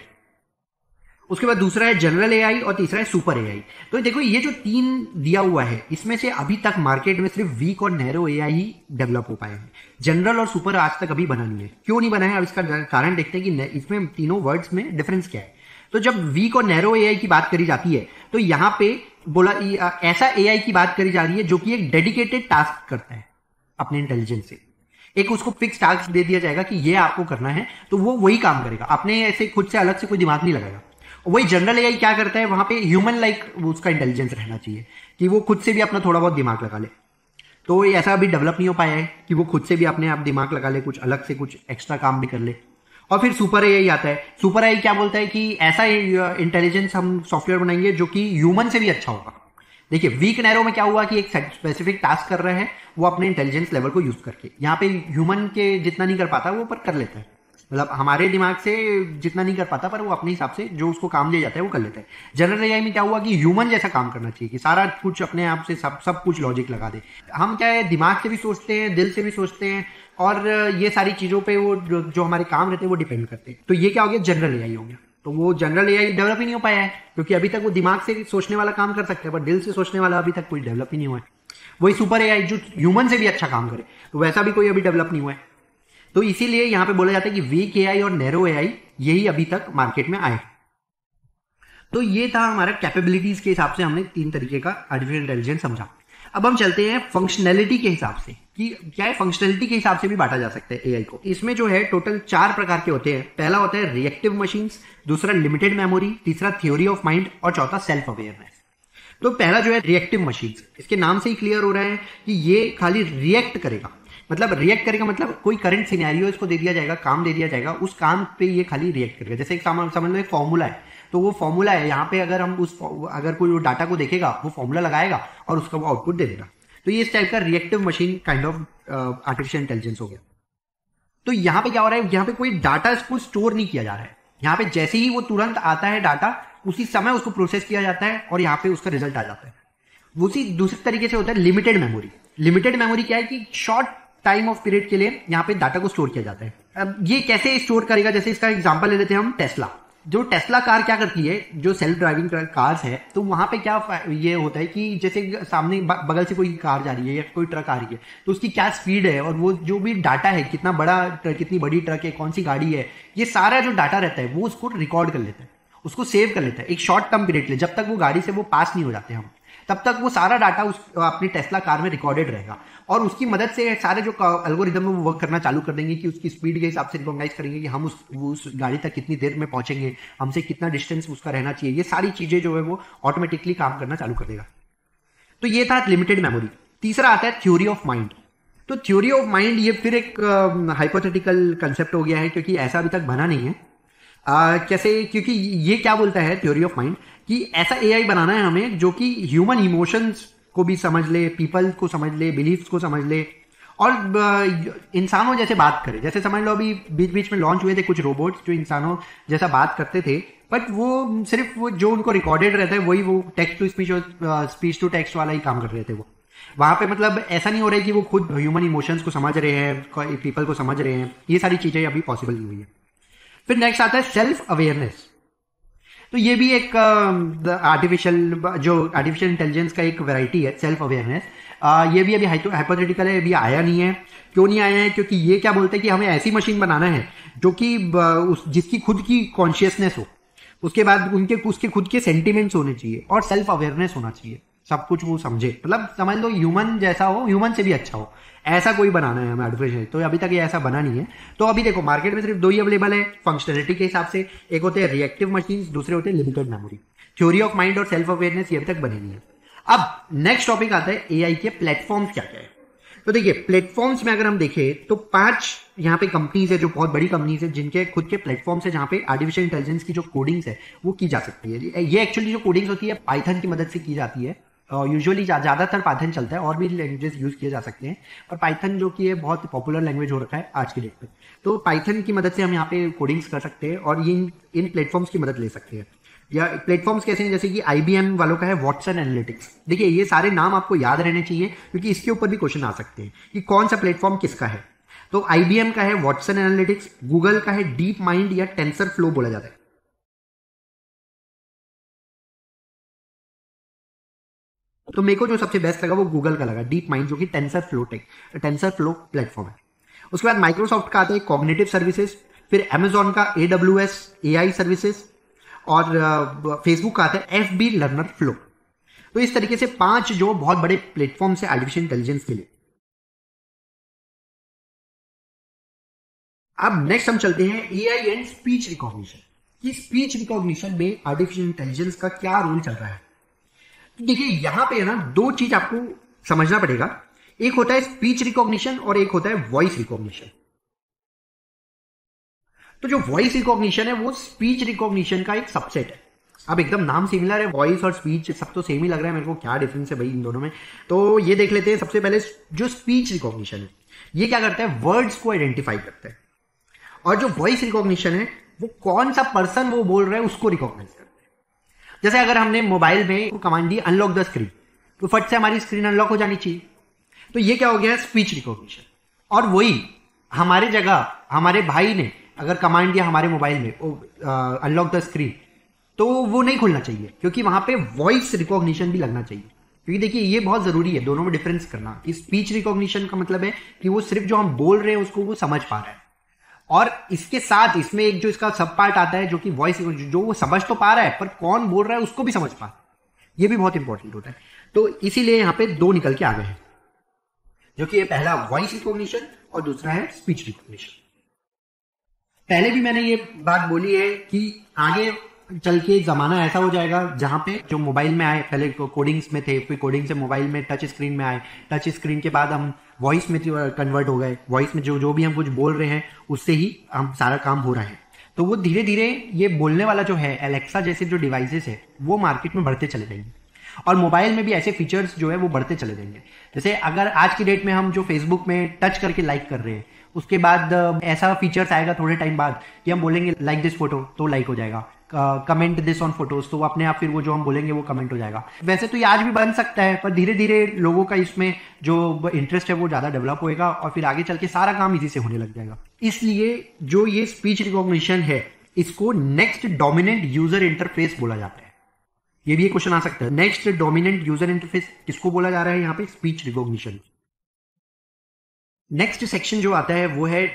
उसके बाद दूसरा है जनरल एआई और तीसरा है सुपर एआई। तो देखो ये जो तीन दिया हुआ है इसमें से अभी तक मार्केट में सिर्फ वीक और नैरो एआई ही डेवलप हो पाए हैं, जनरल और सुपर आज तक अभी बना नहीं है। क्यों नहीं बना है? अब इसका कारण देखते हैं कि इसमें तीनों वर्ड्स में डिफरेंस क्या है। तो जब वीक और नैरो एआई की बात करी जाती है तो यहाँ पे बोला ऐसा एआई की बात करी जा रही है जो कि एक डेडिकेटेड टास्क करता है अपने इंटेलिजेंस से। एक उसको फिक्स टास्क दे दिया जाएगा कि ये आपको करना है तो वो वही काम करेगा, अपने ऐसे खुद से अलग से कोई दिमाग नहीं लगाएगा। वही जनरल एआई क्या करता है, वहां पे ह्यूमन लाइक उसका इंटेलिजेंस रहना चाहिए कि वो खुद से भी अपना थोड़ा बहुत दिमाग लगा ले। तो ये ऐसा अभी डेवलप नहीं हो पाया है कि वो खुद से भी अपने आप दिमाग लगा ले, कुछ अलग से कुछ एक्स्ट्रा काम भी कर ले। और फिर सुपर एआई आता है। सुपर एआई क्या बोलता है कि ऐसा इंटेलिजेंस हम सॉफ्टवेयर बनाएंगे जो कि ह्यूमन से भी अच्छा होगा। देखिए वीक नैरो में क्या हुआ कि एक स्पेसिफिक टास्क कर रहा है वो अपने इंटेलिजेंस लेवल को यूज करके, यहाँ पे ह्यूमन के जितना नहीं कर पाता वो पर कर लेता है, मतलब हमारे दिमाग से जितना नहीं कर पाता पर वो अपने हिसाब से जो उसको काम दिया जाता है वो कर लेता है। जनरल एआई में क्या हुआ कि ह्यूमन जैसा काम करना चाहिए कि सारा कुछ अपने आप से सब कुछ लॉजिक लगा दे। हम क्या है दिमाग से भी सोचते हैं, दिल से भी सोचते हैं और ये सारी चीजों पे वो जो हमारे काम रहते हैं वो डिपेंड करते हैं। तो ये क्या हो गया? जनरल एआई हो गया। तो वो जनरल एआई डेवलप ही नहीं हो पाया है, क्योंकि अभी तक वो दिमाग से सोचने वाला काम कर सकता है, पर दिल से सोचने वाला अभी तक कोई डेवलप ही नहीं हुआ है। वही सुपर एआई जो ह्यूमन से भी अच्छा काम करे, तो वैसा भी कोई अभी डेवलप नहीं हुआ है। तो इसीलिए यहाँ पे बोला जाता है कि वीक एआई और नैरो एआई यही अभी तक मार्केट में आए। तो ये था हमारा कैपेबिलिटीज के हिसाब से, हमने तीन तरीके का आर्टिफिशियल इंटेलिजेंस समझा। अब हम चलते हैं फंक्शनैलिटी के हिसाब से, कि क्या है फंक्शनैलिटी के हिसाब से भी बांटा जा सकता है एआई को। इसमें जो है टोटल चार प्रकार के होते हैं। पहला होता है रिएक्टिव मशीन्स, दूसरा लिमिटेड मेमोरी, तीसरा थ्योरी ऑफ माइंड और चौथा सेल्फ अवेयरनेस। तो पहला जो है रिएक्टिव मशीन्स, इसके नाम से ही क्लियर हो रहा है कि ये खाली रिएक्ट करेगा। मतलब रिएक्ट करेगा मतलब कोई करंट सिनेरियो इसको दे दिया जाएगा, काम दे दिया जाएगा, उस काम पे ये खाली रिएक्ट करेगा। जैसे एक समझ लो एक फॉर्मूला है, तो वो फॉर्मूला है यहाँ पे, अगर हम अगर कोई डाटा को देखेगा वो फॉर्मूला लगाएगा और उसका वो आउटपुट दे देगा। तो ये इस टाइप का reactive machine kind of artificial intelligence हो गया। तो यहाँ पे क्या हो रहा है, यहाँ पे कोई डाटा इसको स्टोर नहीं किया जा रहा है, यहाँ पे जैसे ही वो तुरंत आता है डाटा उसी समय उसको प्रोसेस किया जाता है और यहाँ पे उसका रिजल्ट आ जाता है। उसी दूसरे तरीके से होता है लिमिटेड मेमोरी। लिमिटेड मेमोरी क्या है कि शॉर्ट टाइम ऑफ पीरियड के लिए यहाँ पे डाटा को स्टोर किया जाता है। अब ये कैसे स्टोर करेगा, जैसे इसका एग्जाम्पल ले लेते हैं हम टेस्ला। जो टेस्ला कार क्या करती है, जो सेल्फ ड्राइविंग कार्स है, तो वहां पे क्या ये होता है कि जैसे सामने बगल से कोई कार जा रही है या कोई ट्रक आ रही है, तो उसकी क्या स्पीड है और वो जो भी डाटा है, कितना बड़ा कितनी बड़ी ट्रक है, कौन सी गाड़ी है, ये सारा जो डाटा रहता है वो उसको रिकॉर्ड कर लेता है, उसको सेव कर लेता है एक शॉर्ट टर्म पीरियड के लिए। जब तक वो गाड़ी से वो पास नहीं हो जाते हम, तब तक वो सारा डाटा उस अपनी टेस्ला कार में रिकॉर्डेड रहेगा और उसकी मदद से सारे जो एल्गोरिदम में वो वर्क करना चालू कर देंगे कि उसकी स्पीड के हिसाब से रिकॉग्नाइज करेंगे कि हम उस गाड़ी तक कितनी देर में पहुंचेंगे, हमसे कितना डिस्टेंस उसका रहना चाहिए, ये सारी चीजें जो है वो ऑटोमेटिकली काम करना चालू कर देगा। तो ये था लिमिटेड मेमोरी। तीसरा आता है थ्योरी ऑफ माइंड। तो थ्योरी ऑफ माइंड ये फिर एक हाइपोथेटिकल कंसेप्ट हो गया है, क्योंकि ऐसा अभी तक बना नहीं है। कैसे, क्योंकि ये क्या बोलता है थ्योरी ऑफ माइंड कि ऐसा एआई बनाना है हमें जो कि ह्यूमन इमोशंस को भी समझ ले, पीपल को समझ ले, बिलीफ्स को समझ ले और इंसानों जैसे बात करे। जैसे समझ लो अभी बीच बीच में लॉन्च हुए थे कुछ रोबोट्स जो इंसानों जैसा बात करते थे, बट वो सिर्फ वो जो उनको रिकॉर्डेड रहता है वही, वो टेक्स्ट टू स्पीच और स्पीच टू टेक्स्ट वाला ही काम कर रहे थे वो वहां पे। मतलब ऐसा नहीं हो रहा है कि वो खुद ह्यूमन इमोशंस को समझ रहे हैं, पीपल को समझ रहे हैं, ये सारी चीजें अभी पॉसिबल नहीं हुई है। फिर नेक्स्ट आता है सेल्फ अवेयरनेस। तो ये भी एक आर्टिफिशियल इंटेलिजेंस का एक वैरायटी है सेल्फ अवेयरनेस। ये भी अभी हाइपोथेटिकल है, अभी आया नहीं है। क्यों नहीं आया है, क्योंकि ये क्या बोलते हैं कि हमें ऐसी मशीन बनाना है जो कि जिसकी खुद की कॉन्शियसनेस हो, उसके बाद उसके खुद के सेंटिमेंट्स होने चाहिए और सेल्फ अवेयरनेस होना चाहिए, सब कुछ वो समझे। मतलब समझ लो ह्यूमन जैसा हो, ह्यूमन से भी अच्छा हो, ऐसा कोई बनाना है हमें आर्टिफिशियल। तो अभी तक ये ऐसा बना नहीं है। तो अभी देखो मार्केट में सिर्फ दो ही अवेलेबल है फंक्शनैलिटी के हिसाब से, एक होते हैं रिएक्टिव मशीन्स, दूसरे होते हैं limited memory. Theory of mind और सेल्फ अवेयरनेस ये अभी तक बने नहीं है। अब नेक्स्ट टॉपिक आता है एआई के प्लेटफॉर्म्स क्या क्या है। तो देखिए प्लेटफॉर्म्स में अगर हम देखें तो 5 यहाँ पे कंपनीज है जो बहुत बड़ी कंपनीज है, जिनके खुद के प्लेटफॉर्म्स है जहाँ पे आर्टिफिशियल इंटेलिजेंस की जो कोडिंग्स है वो की जा सकती है। ये एक्चुअली जो कोडिंग्स होती है पाइथन की मदद से की जाती है, यूजुअली ज़्यादातर पाइथन चलता है, और भी लैंग्वेजेस यूज़ किए जा सकते हैं, पर पाइथन जो कि है बहुत पॉपुलर लैंग्वेज हो रखा है आज की डेट पे। तो पाइथन की मदद से हम यहाँ पे कोडिंग्स कर सकते हैं और ये इन प्लेटफॉर्म्स की मदद ले सकते हैं। या प्लेटफॉर्म्स कैसे हैं, जैसे कि IBM वालों का है वॉटसन एनालिटिक्स। देखिए ये सारे नाम आपको याद रहने चाहिए, क्योंकि इसके ऊपर भी क्वेश्चन आ सकते हैं कि कौन सा प्लेटफॉर्म किसका है। तो IBM का है वॉटसन एनालिटिक्स, गूगल का है डीप माइंड या टेंसर फ्लो बोला जाता है। तो मेरे को जो सबसे बेस्ट लगा वो गूगल का लगा, डीप माइंड, जो कि टेंसर फ्लो प्लेटफॉर्म है। उसके बाद माइक्रोसॉफ्ट का आता है कॉग्निटिव सर्विसेज, फिर अमेजॉन का AWS AI सर्विसेज और फेसबुक का आता है FB लर्नर फ्लो। तो इस तरीके से 5 जो बहुत बड़े प्लेटफॉर्म है आर्टिफिशियल इंटेलिजेंस के लिए। अब नेक्स्ट हम चलते हैं AI एंड स्पीच रिकॉग्निशन, कि स्पीच रिकॉग्निशन में आर्टिफिशियल इंटेलिजेंस का क्या रोल चल रहा है। देखिए यहां पे है ना दो चीज आपको समझना पड़ेगा, एक होता है स्पीच रिकॉग्निशन और एक होता है वॉइस रिकॉग्निशन। तो जो वॉइस रिकॉग्निशन है वो स्पीच रिकॉग्निशन का एक सबसेट है। अब एकदम नाम सिमिलर है, वॉइस और स्पीच सब तो सेम ही लग रहा है मेरे को, क्या डिफरेंस है भाई इन दोनों में। तो ये देख लेते हैं सबसे पहले जो स्पीच रिकॉग्निशन है ये क्या करता है, वर्ड्स को आइडेंटिफाई करता है, और जो वॉइस रिकॉग्निशन है वो कौन सा पर्सन वो बोल रहा है उसको रिकॉग्नाइज करता है। जैसे अगर हमने मोबाइल में कमांड दी अनलॉक द स्क्रीन, तो फट से हमारी स्क्रीन अनलॉक हो जानी चाहिए। तो ये क्या हो गया स्पीच रिकॉग्निशन। और वही हमारे जगह हमारे भाई ने अगर कमांड दिया हमारे मोबाइल में अनलॉक द स्क्रीन, तो वो नहीं खुलना चाहिए, क्योंकि वहाँ पे वॉइस रिकॉग्निशन भी लगना चाहिए। क्योंकि देखिए ये बहुत ज़रूरी है दोनों में डिफरेंस करना। कि स्पीच रिकॉग्निशन का मतलब है कि वो सिर्फ जो हम बोल रहे हैं उसको वो समझ पा रहा है, और इसके साथ इसमें एक जो इसका सब पार्ट आता है जो कि वॉइस, जो वो समझ तो पा रहा है पर कौन बोल रहा है उसको भी समझ पा रहा है, ये भी बहुत इंपॉर्टेंट होता है। तो इसीलिए यहाँ पे दो निकल के आ गए हैं, जो कि ये पहला वॉइस रिकॉग्निशन और दूसरा है स्पीच रिकॉग्निशन। पहले भी मैंने ये बात बोली है कि आगे चल के जमाना ऐसा हो जाएगा जहाँ पे जो मोबाइल में आए, पहले कोडिंग्स में थे, फिर कोडिंग से मोबाइल में टच स्क्रीन में आए, टच स्क्रीन के बाद हम वॉइस में कन्वर्ट हो गए, वॉइस में जो भी हम कुछ बोल रहे हैं उससे ही हम सारा काम हो रहा है। तो वो धीरे धीरे ये बोलने वाला जो है एलेक्सा जैसे जो डिवाइसेस है वो मार्केट में बढ़ते चले जाएंगे, और मोबाइल में भी ऐसे फीचर्स जो है वो बढ़ते चले जाएंगे। जैसे अगर आज की डेट में हम जो फेसबुक में टच करके लाइक कर रहे हैं, उसके बाद ऐसा फीचर्स आएगा थोड़े टाइम बाद कि हम बोलेंगे लाइक दिस फोटो तो लाइक हो जाएगा, कमेंट दिस ऑन फोटोज तो अपने आप फिर वो जो हम बोलेंगे वो कमेंट हो जाएगा। वैसे तो ये आज भी बन सकता है, पर धीरे धीरे लोगों का इसमें जो इंटरेस्ट है वो ज़्यादा डेवलप होएगा और फिर आगे चल के सारा काम इजी से होने लग जाएगा। इसलिए जो ये स्पीच रिकॉग्निशन है इसको नेक्स्ट डोमिनेंट यूजर इंटरफेस बोला जाता है। ये भी एक क्वेश्चन आ सकता है, नेक्स्ट डोमिनेंट यूजर इंटरफेस किसको बोला जा रहा है यहाँ पे? Speech recognition. नेक्स्ट सेक्शन जो आता है वो है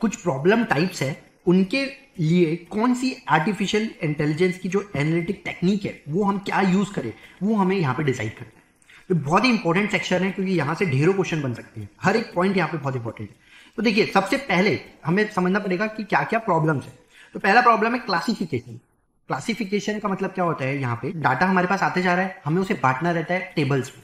कुछ प्रॉब्लम टाइप्स है, उनके लिए कौन सी आर्टिफिशियल इंटेलिजेंस की जो एनालिटिक टेक्निक है वो हम क्या यूज करें, वो हमें यहाँ पे डिसाइड करना है। तो बहुत ही इंपॉर्टेंट सेक्शन है क्योंकि यहाँ से ढेरों क्वेश्चन बन सकते हैं, हर एक पॉइंट यहाँ पे बहुत इंपॉर्टेंट है। तो देखिए सबसे पहले हमें समझना पड़ेगा कि क्या क्या प्रॉब्लम्स है। तो पहला प्रॉब्लम है क्लासिफिकेशन। क्लासिफिकेशन का मतलब क्या होता है, यहाँ पे डाटा हमारे पास आते जा रहा है, हमें उसे बांटना रहता है टेबल्स में।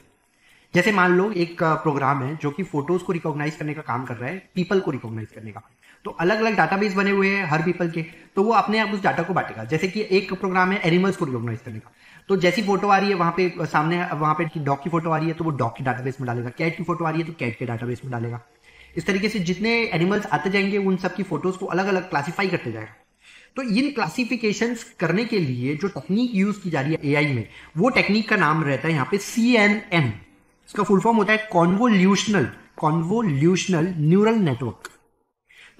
जैसे मान लो एक प्रोग्राम है जो कि फोटोज को रिकॉग्नाइज करने का काम कर रहा है, पीपल को रिकॉग्नाइज करने का, तो अलग अलग डाटाबेस बने हुए हैं हर पीपल के, तो वो अपने आप उस डाटा को बांटेगा। जैसे कि एक प्रोग्राम है एनिमल्स को रिकॉग्नाइज करने का, तो जैसी फोटो आ रही है वहाँ पे सामने, वहाँ पे डॉग की फोटो आ रही है तो वो डॉग के डाटाबेस में डालेगा, कैट की फोटो आ रही है तो कैट के डाटाबेस में डालेगा। इस तरीके से जितने एनिमल्स आते जाएंगे उन सबकी फोटोज को अलग अलग क्लासीफाई करते जाएगा। तो इन क्लासिफिकेशन करने के लिए जो टेक्निक यूज की जा रही है एआई में, वो टेक्निक का नाम रहता है यहाँ पे CNN। इसका फुल फॉर्म होता है कॉन्वोल्यूशनल न्यूरल नेटवर्क।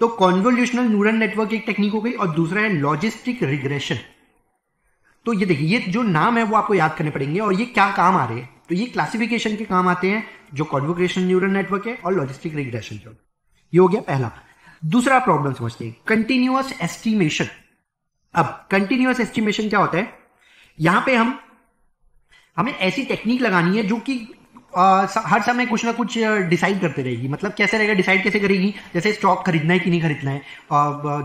तो कॉन्वोल्यूशनल न्यूरल नेटवर्क एक टेक्निक हो गई, और दूसरा है लॉजिस्टिक रिग्रेशन। तो ये देखिए ये जो नाम है वो आपको याद करने पड़ेंगे, और ये क्या काम आ रहे हैं, तो ये क्लासिफिकेशन के काम आते हैं जो कॉन्वोल्यूशनल न्यूरल नेटवर्क है और लॉजिस्टिक रिग्रेशन। ये हो गया पहला। दूसरा प्रॉब्लम समझते हैं, कंटिन्यूअस एस्टिमेशन। अब कंटिन्यूअस एस्टिमेशन क्या होता है, यहां पे हमें ऐसी टेक्निक लगानी है जो कि हर समय कुछ ना कुछ डिसाइड करते रहेगी। मतलब कैसे रहेगा, डिसाइड कैसे करेगी, जैसे स्टॉक खरीदना है कि नहीं खरीदना है,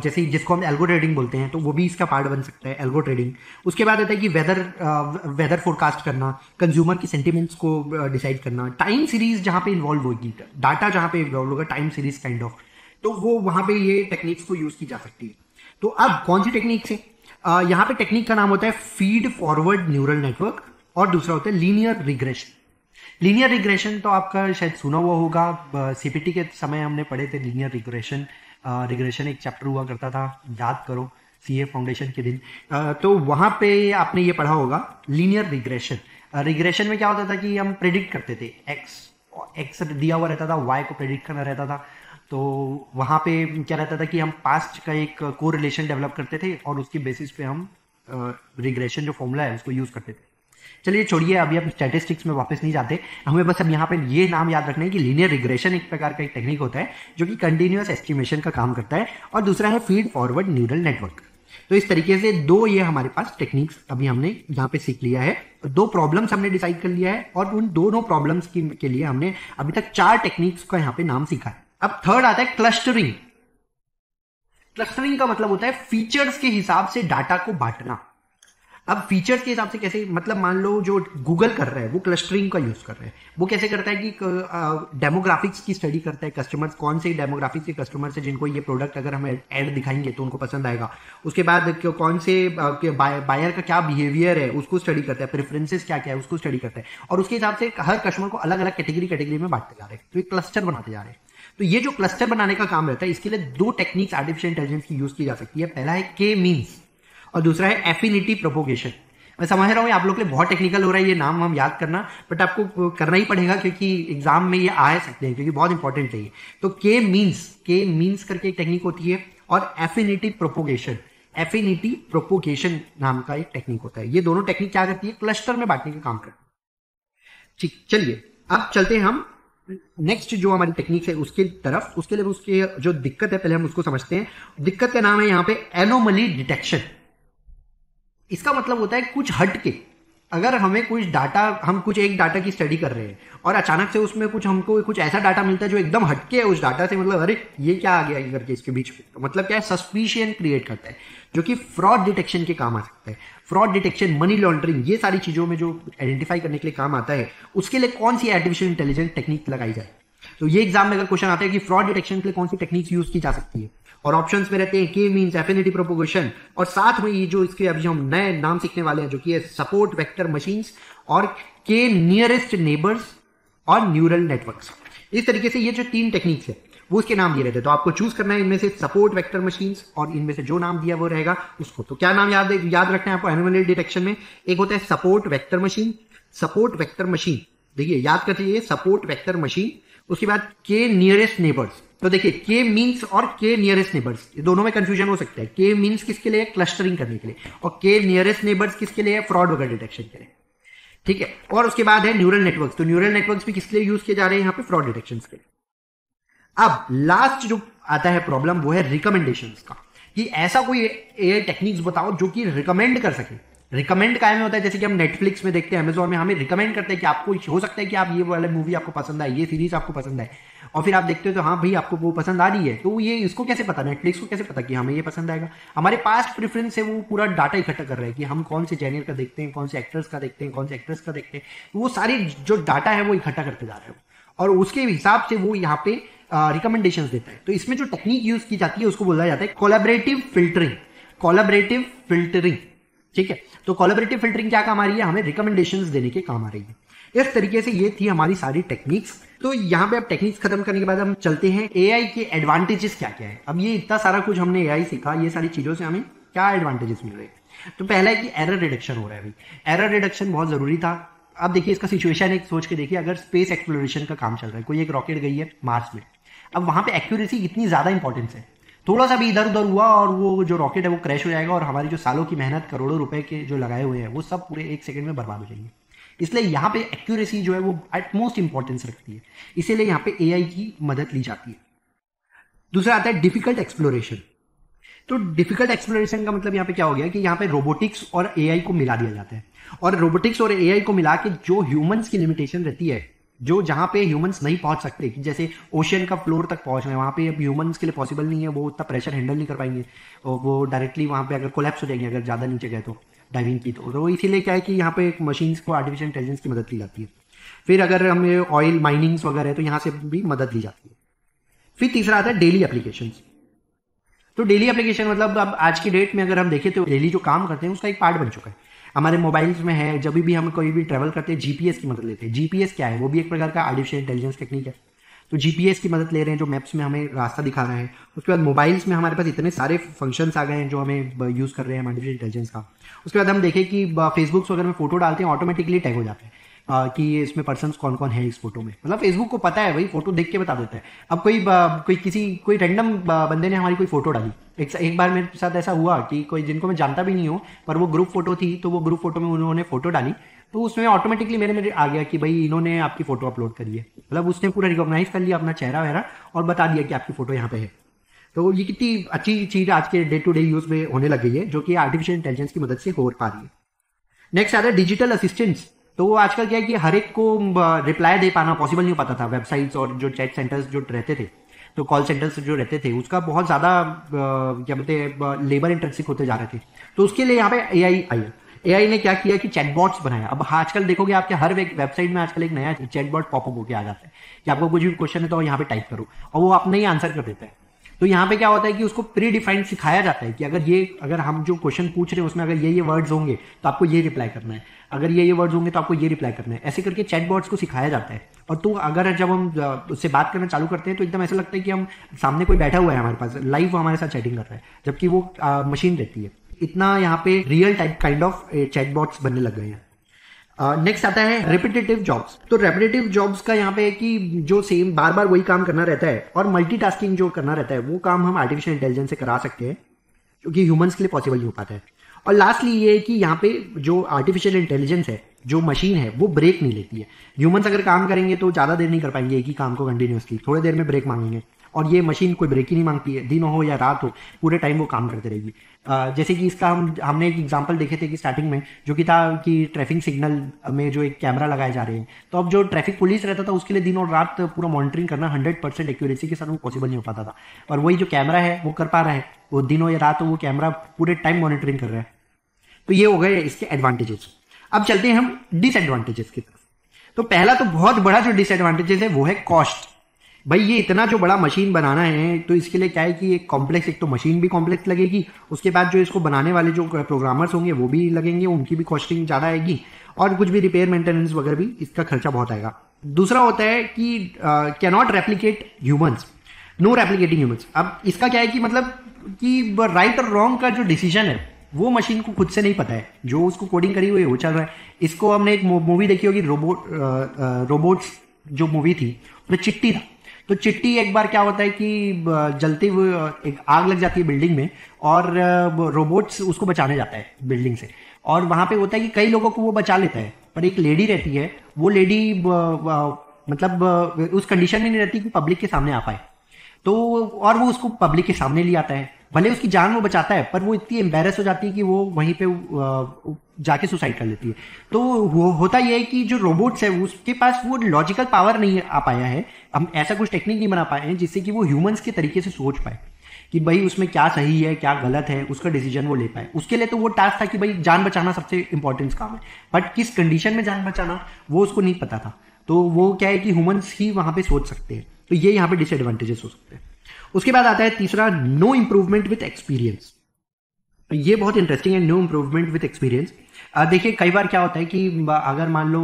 जैसे जिसको हम एल्गो ट्रेडिंग बोलते हैं, तो वो भी इसका पार्ट बन सकता है एल्गो ट्रेडिंग। उसके बाद आता है कि वेदर फोरकास्ट करना, कंज्यूमर की सेंटिमेंट्स को डिसाइड करना, टाइम सीरीज जहाँ पे इन्वॉल्व होगी, डाटा जहाँ पे इन्वॉल्व होगा, टाइम सीरीज काइंड ऑफ, तो वो वहाँ पे ये टेक्निक्स को यूज की जा सकती है। तो अब कौन सी टेक्निक्स है, यहाँ पे टेक्निक का नाम होता है फीड फॉरवर्ड न्यूरल नेटवर्क, और दूसरा होता है लीनियर रिग्रेशन। लीनियर रिग्रेशन तो आपका शायद सुना हुआ होगा, सीपीटी के समय हमने पढ़े थे लीनियर रिग्रेशन। रिग्रेशन एक चैप्टर हुआ करता था, याद करो, सीए फाउंडेशन के दिन, तो वहाँ पे आपने ये पढ़ा होगा लीनियर रिग्रेशन। रिग्रेशन में क्या होता था कि हम प्रेडिक्ट करते थे, एक्स दिया हुआ रहता था, वाई को प्रेडिक्ट करना रहता था, तो वहाँ पे क्या रहता था कि हम पास्ट का एक कोरिलेशन डेवलप करते थे और उसकी बेसिस पे हम रिग्रेशन जो फॉर्मूला है उसको यूज़ करते थे। चलिए छोड़िए अभी हम स्टैटिस्टिक्स में वापस नहीं जाते, हमें बस अब यहाँ पे ये नाम याद रखना है कि लीनियर रिग्रेशन एक प्रकार का एक टेक्निक होता है जो कि कंटिन्यूअस एस्टिमेशन का काम करता है, और दूसरा है फीड फॉरवर्ड न्यूरल नेटवर्क। तो इस तरीके से दो ये हमारे पास टेक्निक्स अभी हमने यहाँ पे सीख लिया है, दो प्रॉब्लम्स हमने डिसाइड कर लिया है, और उन दोनों प्रॉब्लम्स के लिए हमने अभी तक चार टेक्निक्स का यहाँ पे नाम सीखा है। अब थर्ड आता है क्लस्टरिंग। क्लस्टरिंग का मतलब होता है फीचर्स के हिसाब से डाटा को बांटना। अब फीचर्स के हिसाब से कैसे, मतलब मान लो जो गूगल कर रहा है वो क्लस्टरिंग का यूज कर रहा है, वो कैसे करता है कि डेमोग्राफिक्स की स्टडी करता है, कस्टमर्स कौन से डेमोग्राफिक्स के कस्टमर्स हैं जिनको ये प्रोडक्ट अगर हम ऐड दिखाएंगे तो उनको पसंद आएगा। उसके बाद कौन से बायर का क्या बिहेवियर है उसको स्टडी करता है, प्रेफरेंसेस क्या क्या है उसको स्टडी करता है, और उसके हिसाब से हर कस्टमर को अलग अलग कैटेगरी में बांटते जा रहे हैं, तो एक क्लस्टर बनाते जा रहे हैं। तो ये जो क्लस्टर बनाने का काम रहता है इसके लिए दो टेक्निक्स आर्टिफिशियल इंटेलिजेंस की यूज की जा सकती है, पहला है K-मीन्स और दूसरा है एफिनिटी प्रोपोगेशन। मैं समझ रहा हूँ आप लोग के लिए बहुत टेक्निकल हो रहा है ये नाम हम याद करना, बट आपको करना ही पड़ेगा क्योंकि एग्जाम में ये आ सकते हैं, क्योंकि बहुत इंपॉर्टेंट है ये। तो K-मीन्स करके एक टेक्निक होती है, और एफिनिटी प्रोपोगेशन, एफिनिटी प्रोपोगेशन नाम का एक टेक्निक होता है। ये दोनों टेक्निक क्या करती है, क्लस्टर में बांटने का काम करती है। ठीक, चलिए अब चलते हैं हम नेक्स्ट जो हमारी टेक्निक है उसके तरफ। उसके लिए उसके जो दिक्कत है पहले हम उसको समझते हैं। दिक्कत का नाम है यहाँ पे एनोमली डिटेक्शन। इसका मतलब होता है कुछ हटके, अगर हमें कुछ डाटा, हम कुछ एक डाटा की स्टडी कर रहे हैं और अचानक से उसमें कुछ हमको कुछ ऐसा डाटा मिलता है जो एकदम हटके है उस डाटा से, मतलब अरे ये क्या आ गया करके इसके बीच में, तो मतलब क्या है, सस्पिशियन क्रिएट करता है, जो कि फ्रॉड डिटेक्शन के काम आ सकता है। फ्रॉड डिटेक्शन, मनी लॉन्ड्रिंग, ये सारी चीज़ों में जो आइडेंटिफाई करने के लिए काम आता है, उसके लिए कौन सी आर्टिफिशियल इंटेलिजेंस टेक्निक लगाई जाए। तो ये एग्जाम में अगर क्वेश्चन आता है कि फ्रॉड डिटेक्शन के लिए कौन सी टेक्निक्स यूज की जा सकती है, और ऑप्शंस में रहते हैं के मींस, एफिनिटी प्रोपोगेशन, और साथ में ये जो इसके अभी हम नए नाम सीखने वाले हैं जो कि है सपोर्ट वेक्टर मशीन्स और के नियरेस्ट नेबर्स और न्यूरल नेटवर्क्स। इस तरीके से ये जो तीन टेक्निक्स है वो उसके नाम दिए रहते हैं। तो आपको चूज करना है इनमें से सपोर्ट वेक्टर मशीन्स और इनमें से जो नाम दिया वो रहेगा उसको। तो क्या नाम याद रखना है आपको एनोमली डिटेक्शन में? एक होता है support vector machine, support vector machine, देखिए याद करते हैं सपोर्ट वेक्टर मशीन। उसके बाद के नियरेस्ट नेबर्स, तो देखिए के मीन्स और के नियरेस्ट नेबर्स, ये दोनों में कंफ्यूजन हो सकता है। के मीन्स किसके लिए, क्लस्टरिंग करने के लिए, और के नियरेस्ट नेबर्स किसके लिए, फ्रॉड वगैरह डिटेक्शन के लिए। ठीक है, और उसके बाद है न्यूरल नेटवर्क्स। तो न्यूरल नेटवर्क्स भी किसके लिए यूज किए जा रहे हैं यहाँ पे, फ्रॉड डिटेक्शन के लिए। अब लास्ट जो आता है प्रॉब्लम वो है रिकमेंडेशन का, कि ऐसा कोई एआई टेक्निक्स बताओ जो कि रिकमेंड कर सके। रिकमेंड कायम होता है जैसे कि हम नेटफ्लिक्स में देखते हैं, अमेजोन में हमें रिकमेंड करते हैं कि आपको हो सकता है कि आप ये वाला मूवी आपको पसंद आए, ये सीरीज आपको पसंद आए, और फिर आप देखते हो तो हाँ भाई आपको वो पसंद आ रही है। तो ये इसको कैसे पता, नेटफ्लिक्स को कैसे पता कि हमें ये पसंद आएगा? हमारे पास्ट प्रेफरेंस से वो पूरा डाटा इकट्ठा कर रहा है कि हम कौन से जेनर का देखते हैं, कौन से एक्टर्स का देखते हैं, कौन से एक्ट्रेस का देखते हैं, वो सारी जो डाटा है वो इकट्ठा करते जा रहे हो और उसके हिसाब से वो यहाँ पे रिकमेंडेशन देता है। तो इसमें जो टेक्निक यूज की जाती है उसको बोला जाता है कोलैबोरेटिव फिल्टरिंग, कोलैबोरेटिव फिल्टरिंग। ठीक है, तो कोलैबोरेटिव फिल्टरिंग क्या काम आ रही है, हमें रिकमेंडेशंस देने के काम आ रही है। इस तरीके से ये थी हमारी सारी टेक्निक्स। तो यहाँ पे अब टेक्निक्स खत्म करने के बाद हम चलते हैं एआई के एडवांटेजेस क्या क्या है। अब ये इतना सारा कुछ हमने एआई सीखा, ये सारी चीजों से हमें क्या एडवांटेजेस मिल रहे हैं। तो पहला है कि एरर रिडक्शन हो रहा है भाई, एरर रिडक्शन बहुत जरूरी था। अब देखिए इसका सिचुएशन एक सोच के देखिए, अगर स्पेस एक्सप्लोरेशन का काम चल रहा है, कोई एक रॉकेट गई है मार्स में, अब वहां पे एक्यूरेसी इतनी ज्यादा इंपॉर्टेंस है, थोड़ा सा भी इधर उधर हुआ और वो जो रॉकेट है वो क्रैश हो जाएगा और हमारी जो सालों की मेहनत, करोड़ों रुपए के जो लगाए हुए हैं वो सब पूरे एक सेकंड में बर्बाद हो जाएंगे। इसलिए यहाँ पे एक्यूरेसी जो है वो एटमोस्ट इंपॉर्टेंस रखती है, इसीलिए यहाँ पे एआई की मदद ली जाती है। दूसरा आता है डिफिकल्ट एक्सप्लोरेशन। तो डिफिकल्ट एक्सप्लोरेशन का मतलब यहाँ पे क्या हो गया कि यहाँ पे रोबोटिक्स और एआई को मिला दिया जाता है, और रोबोटिक्स और एआई को मिला के जो ह्यूमंस की लिमिटेशन रहती है, जो जहां पे ह्यूमंस नहीं पहुंच सकते, कि जैसे ओशियन का फ्लोर तक पहुंचना है, वहां पे अब ह्यूमंस के लिए पॉसिबल नहीं है, वो उतना प्रेशर हैंडल नहीं कर पाएंगे और वो डायरेक्टली वहां पे अगर कोलैप्स हो जाएंगे अगर ज्यादा नीचे गए तो, डाइविंग की तो इसीलिए क्या है कि यहाँ पे मशीन्स को आर्टिफिशियल इंटेलिजेंस की मदद ली जाती है। फिर अगर हमें ऑयल माइनिंग्स वगैरह है तो यहाँ से भी मदद ली जाती है। फिर तीसरा आता है डेली एप्लीकेशन। तो डेली एप्लीकेशन मतलब अब आज की डेट में अगर हम देखें तो डेली जो काम करते हैं उसका एक पार्ट बन चुका है, हमारे मोबाइल्स में है। जब भी हम कोई भी ट्रैवल करते हैं जीपीएस की मदद लेते हैं। जीपीएस क्या है, वो भी एक प्रकार का आर्टिफिशियल इंटेलिजेंस टेक्निक है। तो जीपीएस की मदद ले रहे हैं जो मैप्स में हमें रास्ता दिखा रहा है। उसके बाद मोबाइल्स में हमारे पास इतने सारे फंक्शंस आ गए हैं जो हमें यूज़ कर रहे हैं आर्टिफिशियल इंटेलिजेंस का। उसके बाद हम देखें कि फेसबुक वगैरह में फोटो डालते हैं, ऑटोमेटिकली टैग हो जाता है कि इसमें पर्सन कौन कौन है इस फोटो में। मतलब फेसबुक को पता है, वही फोटो देख के बता देता है। अब कोई रैंडम बंदे ने हमारी कोई फोटो डाली। एक बार मेरे साथ ऐसा हुआ कि कोई जिनको मैं जानता भी नहीं हूँ, पर वो ग्रुप फोटो थी, तो वो ग्रुप फोटो में उन्होंने फोटो डाली, तो उसमें ऑटोमेटिकली मेरे आ गया कि भाई इन्होंने आपकी फोटो अपलोड करी है। मतलब उसने पूरा रिकॉग्नाइज कर लिया अपना चेहरा वगैरह और बता दिया कि आपकी फोटो यहाँ पे है। तो ये कितनी अच्छी चीज आज के डे टू डे यूज में होने लग गई है, जो कि आर्टिफिशियल इंटेलिजेंस की मदद से हो पा रही है। नेक्स्ट आ रहा है डिजिटल असिस्टेंट्स। तो वो आजकल क्या है कि हर एक को रिप्लाई दे पाना पॉसिबल नहीं पाता था। वेबसाइट्स और जो चैट सेंटर्स जो रहते थे, तो कॉल सेंटर्स जो रहते थे, उसका बहुत ज़्यादा क्या बोलते हैं लेबर इंटेंसिव होते जा रहे थे। तो उसके लिए यहाँ पे एआई आया। एआई ने क्या किया कि चैटबॉट्स बनाया। अब आजकल देखोगे आपके हर वेबसाइट में आजकल एक नया चैटबॉट पॉपअप होकर आ जाता है कि आपको कुछ भी क्वेश्चन है तो यहाँ पे टाइप करो और वो अपना ही आंसर कर देता है। तो यहाँ पे क्या होता है कि उसको प्री डिफाइंड सिखाया जाता है कि अगर हम जो क्वेश्चन पूछ रहे हैं उसमें अगर ये वर्ड्स होंगे तो आपको ये रिप्लाई करना है, अगर ये वर्ड्स होंगे तो आपको ये रिप्लाई करना है, ऐसे करके चैटबॉट्स को सिखाया जाता है। और तो अगर जब हम उससे बात करना चालू करते हैं तो एकदम ऐसा लगता है कि हम सामने कोई बैठा हुआ है हमारे पास, लाइव हमारे साथ चैटिंग कर रहा है, जबकि वो मशीन रहती है। इतना यहाँ पे real type kind of chatbots बनने लग गए हैं। नेक्स्ट आता है रिपीटेटिव जॉब्स। तो रिपीटेटिव जॉब्स का यहाँ पे कि जो सेम बार बार वही काम करना रहता है और मल्टीटास्किंग जो करना रहता है वो काम हम आर्टिफिशियल इंटेलिजेंस से करा सकते हैं, जो कि ह्यूमंस के लिए पॉसिबल नहीं हो पाता है। और लास्टली ये है कि यहाँ पे जो आर्टिफिशियल इंटेलिजेंस है, जो मशीन है, वो ब्रेक नहीं लेती है। ह्यूमंस अगर काम करेंगे तो ज़्यादा देर नहीं कर पाएंगे कि काम को कंटिन्यूसली, थोड़ी देर में ब्रेक मांगेंगे, और ये मशीन कोई ब्रेक ही नहीं मांगती है, दिन हो या रात हो, पूरे टाइम वो काम करते रहेगी। जैसे कि इसका हमने एक एग्जांपल देखे थे कि स्टार्टिंग में जो कि था कि ट्रैफिक सिग्नल में जो एक कैमरा लगाए जा रहे हैं, तो अब जो ट्रैफिक पुलिस रहता था उसके लिए दिन और रात पूरा मॉनिटरिंग करना 100% एक्यूरेसी के साथ वो पॉसिबल नहीं हो पाता था, और वही जो कैमरा है वो कर पा रहा है, वो दिन हो या रात हो वो कैमरा पूरे टाइम मॉनिटरिंग कर रहा है। तो ये हो गए इसके एडवांटेजेस। अब चलते हैं हम डिसएडवांटेजेस की तरफ। तो पहला तो बहुत बड़ा जो डिसएडवांटेजेस है वो है कॉस्ट। भाई ये इतना जो बड़ा मशीन बनाना है तो इसके लिए क्या है कि एक कॉम्प्लेक्स, एक तो मशीन भी कॉम्प्लेक्स लगेगी, उसके बाद जो इसको बनाने वाले जो प्रोग्रामर्स होंगे वो भी लगेंगे, उनकी भी कॉस्टिंग ज़्यादा आएगी, और कुछ भी रिपेयर मेंटेनेंस वगैरह भी इसका खर्चा बहुत आएगा। दूसरा होता है कि cannot replicate humans, no replicating humans. अब इसका क्या है कि मतलब कि राइट और रॉन्ग का जो डिसीजन है वो मशीन को खुद से नहीं पता है, जो उसको कोडिंग करी हुई है वो चल रहा है। इसको हमने एक मूवी देखी होगी, रोबोट्स जो मूवी थी, उसमें चिट्टी था। तो चिट्टी एक बार क्या होता है कि जलती हुई एक आग लग जाती है बिल्डिंग में, और रोबोट्स उसको बचाने जाता है बिल्डिंग से, और वहाँ पे होता है कि कई लोगों को वो बचा लेता है, पर एक लेडी रहती है, वो लेडी मतलब उस कंडीशन में नहीं रहती कि पब्लिक के सामने आ पाए, तो और वो उसको पब्लिक के सामने ले आता है, भले उसकी जान वो बचाता है, पर वो इतनी एम्बेरस हो जाती है कि वो वहीं पर जाके सुसाइड कर लेती है। तो वो होता यह है कि जो रोबोट्स है उसके पास वो लॉजिकल पावर नहीं आ पाया है, हम ऐसा कुछ टेक्निक नहीं बना पाए हैं जिससे कि वो ह्यूमंस के तरीके से सोच पाए कि भाई उसमें क्या सही है क्या गलत है, उसका डिसीजन वो ले पाए। उसके लिए तो वो टास्क था कि भाई जान बचाना सबसे इंपॉर्टेंट काम है, बट किस कंडीशन में जान बचाना वो उसको नहीं पता था, तो वो क्या है कि ह्यूमंस ही वहाँ पर सोच सकते हैं। तो ये यहाँ पर डिसएडवांटेजेस हो सकते हैं। उसके बाद आता है तीसरा, नो इम्प्रूवमेंट विथ एक्सपीरियंस। ये बहुत इंटरेस्टिंग है, नो इम्प्रूवमेंट विथ एक्सपीरियंस। देखिए कई बार क्या होता है कि अगर मान लो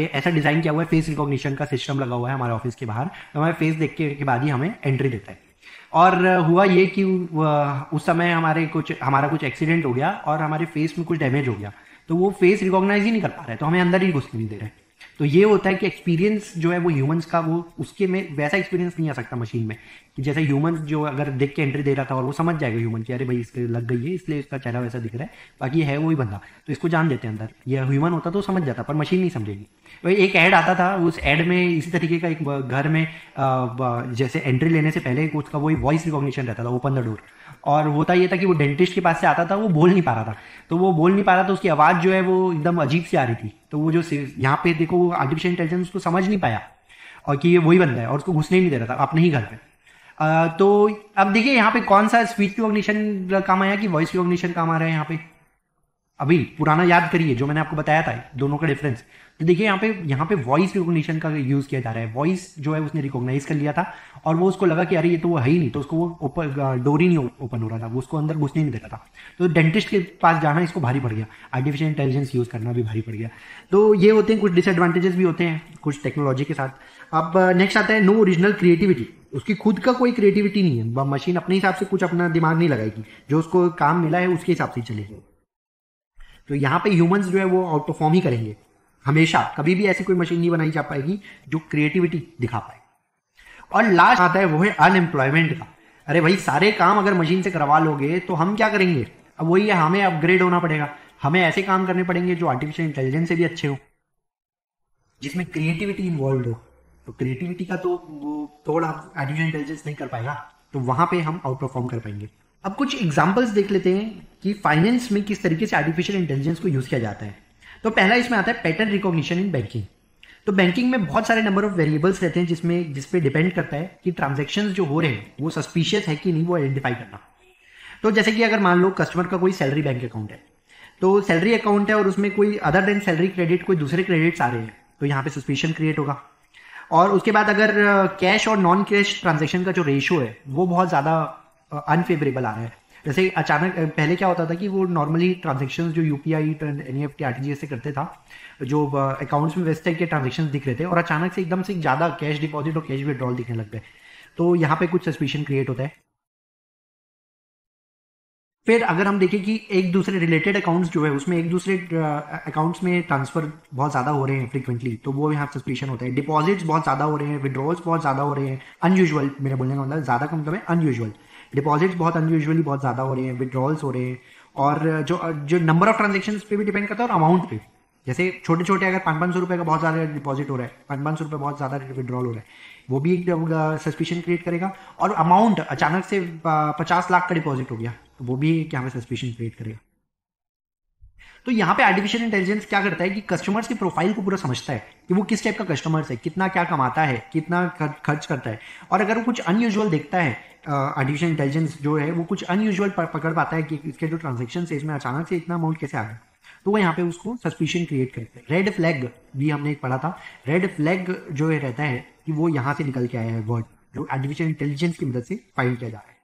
ऐसा डिज़ाइन किया हुआ है, फेस रिकॉग्निशन का सिस्टम लगा हुआ है हमारे ऑफिस के बाहर, हमारे फेस देख के बाद ही हमें एंट्री देता है, और हुआ ये कि उस समय हमारा कुछ एक्सीडेंट हो गया और हमारे फेस में कुछ डैमेज हो गया, तो वो फेस रिकॉग्नाइज ही नहीं कर पा रहा है, तो हमें अंदर ही घुसने नहीं दे रहा है। तो ये होता है कि एक्सपीरियंस जो है वो ह्यूमंस का, वो उसके में वैसा एक्सपीरियंस नहीं आ सकता मशीन में कि जैसे ह्यूमंस जो अगर देख के एंट्री दे रहा था और वो समझ जाएगा ह्यूमन कि अरे भाई इसके लग गई है इसलिए इसका चेहरा वैसा दिख रहा है, बाकी है वही बंदा, तो इसको जान देते हैं अंदर। यह ह्यूमन होता तो समझ जाता, पर मशीन नहीं समझेगी। तो एक ऐड आता था, उस ऐड में इसी तरीके का एक घर में जैसे एंट्री लेने से पहले उसका वही वॉइस रिकॉग्निशन रहता था, ओपन द डोर, और होता ये था कि वो डेंटिस्ट के पास से आता था, वो बोल नहीं पा रहा था, तो वो बोल नहीं पा रहा था, उसकी आवाज़ जो है वो एकदम अजीब सी आ रही थी, तो वो जो यहाँ पे देखो वो आर्टिफिशियल इंटेलिजेंस उसको समझ नहीं पाया और कि ये वही बंदा है, और उसको घुसने नहीं दे रहा था अपने ही घर पे। तो अब देखिए यहाँ पे कौन सा स्पीच रिकॉग्निशन काम आया कि वॉइस रिकॉग्निशन काम आ रहा है यहाँ पे। अभी पुराना याद करिए जो मैंने आपको बताया था दोनों का डिफरेंस। तो देखिए यहाँ पे वॉइस रिकॉग्निशन का यूज़ किया जा रहा है, वॉइस जो है उसने रिकॉग्नाइज कर लिया था और वो उसको लगा कि अरे ये तो वो है ही नहीं, तो उसको वो डोर ही नहीं ओपन हो रहा था, वो उसको अंदर घुसने नहीं दे रहा था। तो डेंटिस्ट के पास जाना इसको भारी पड़ गया, आर्टिफिशियल इंटेलिजेंस यूज़ करना भी भारी पड़ गया। तो ये होते हैं कुछ डिसएडवांटेजेस भी होते हैं कुछ टेक्नोलॉजी के साथ। अब नेक्स्ट आता है नो ओरिजिनल क्रिएटिविटी। उसकी खुद का कोई क्रिएटिविटी नहीं है, मशीन अपने हिसाब से कुछ अपना दिमाग नहीं लगाएगी, जो उसको काम मिला है उसके हिसाब से चलेगी। तो यहाँ पे ह्यूमंस जो है वो आउट परफॉर्म ही करेंगे हमेशा, कभी भी ऐसी कोई मशीन नहीं बनाई जा पाएगी जो क्रिएटिविटी दिखा पाए। और लास्ट आता है वो है अनएम्प्लॉयमेंट का। अरे भाई सारे काम अगर मशीन से करवा लोगे तो हम क्या करेंगे? अब वही है, हमें अपग्रेड होना पड़ेगा, हमें ऐसे काम करने पड़ेंगे जो आर्टिफिशियल इंटेलिजेंस से भी अच्छे हो, जिसमें क्रिएटिविटी इन्वॉल्व हो। तो क्रिएटिविटी का तो थोड़ा आर्टिफिशियल इंटेलिजेंस नहीं कर पाएगा, तो वहाँ पर हम आउट परफॉर्म कर पाएंगे। अब कुछ एग्जाम्पल्स देख लेते हैं कि फाइनेंस में किस तरीके से आर्टिफिशियल इंटेलिजेंस को यूज़ किया जाता है। तो पहला इसमें आता है पैटर्न रिकॉग्निशन इन बैंकिंग। तो बैंकिंग में बहुत सारे नंबर ऑफ वेरिएबल्स रहते हैं जिस पे डिपेंड करता है कि ट्रांजैक्शंस जो हो रहे हैं वो सस्पिशियस है कि नहीं, वो आइडेंटिफाई करना। तो जैसे कि अगर मान लो कस्टमर का कोई सैलरी बैंक अकाउंट है, तो सैलरी अकाउंट है और उसमें कोई अदर देन सैलरी क्रेडिट कोई दूसरे क्रेडिट्स आ रहे हैं, तो यहाँ पे सस्पिशन क्रिएट होगा। और उसके बाद अगर कैश और नॉन कैश ट्रांजेक्शन का जो रेशियो है वो बहुत ज़्यादा अनफेवरेबल आ रहा है। जैसे अचानक पहले क्या होता था कि वो नॉर्मली ट्रांजेक्शन जो यूपीआई एनईएफटी आरटीजीएस से करते था, जो अकाउंट्स में वेस्ट के ट्रांजेक्शन दिख रहे थे, और अचानक से एकदम से ज़्यादा कैश डिपॉजिट और कैश विड्रॉल दिखने लग गए, तो यहाँ पे कुछ सस्पिशन क्रिएट होता है। फिर अगर हम देखें कि एक दूसरे रिलेटेड अकाउंट्स जो है उसमें एक दूसरे अकाउंट्स में ट्रांसफर बहुत ज़्यादा हो रहे हैं फ्रीक्वेंटली, तो वो यहाँ सस्पेशन होता है। डिपॉजिट्स बहुत ज़्यादा हो रहे हैं, विड्रॉल्स बहुत ज़्यादा हो रहे हैं, अनयूजुअल, मेरा बोलने का मतलब ज़्यादा कम है अनयूजुअल, डिपॉजिट्स बहुत अनयूजुअली बहुत ज़्यादा हो रहे हैं, विड्रॉल्स हो रहे हैं, और जो नंबर ऑफ ट्रांजेक्शन्स पे भी डिपेंड करता है और अमाउंट पे। जैसे छोटे छोटे अगर 500 रुपये का बहुत ज़्यादा डिपॉजिट हो रहा है, 500 रुपये बहुत ज़्यादा विड्रॉल हो रहा है, वो भी एक सस्पेशन क्रिएट करेगा। और अमाउंट अचानक से 50 लाख का डिपॉजिट हो गया, तो वो भी क्या हमें सस्पेशन क्रिएट करेगा। तो यहाँ पे आर्टिफिशियल इंटेलिजेंस क्या करता है कि कस्टमर्स की प्रोफाइल को पूरा समझता है कि वो किस टाइप का कस्टमर्स है, कितना क्या कमाता है, कितना खर्च करता है, और अगर वो कुछ अनयूजुअल देखता है, आर्टिफिशियल इंटेलिजेंस जो है वो कुछ अनयूजुअल पकड़ पाता है कि इसके जो ट्रांजेक्शन है इसमें अचानक से इतना अमाउंट कैसे आ गया, तो वो यहाँ पे उसको सस्पेशन क्रिएट करते हैं। रेड फ्लैग भी हमने एक पढ़ा था, रेड फ्लैग जो है रहता है कि वो यहाँ से निकल के आया है वर्ड, जो आर्टिफिशियल इंटेलिजेंस की मदद से फाइंड किया जा रहा है।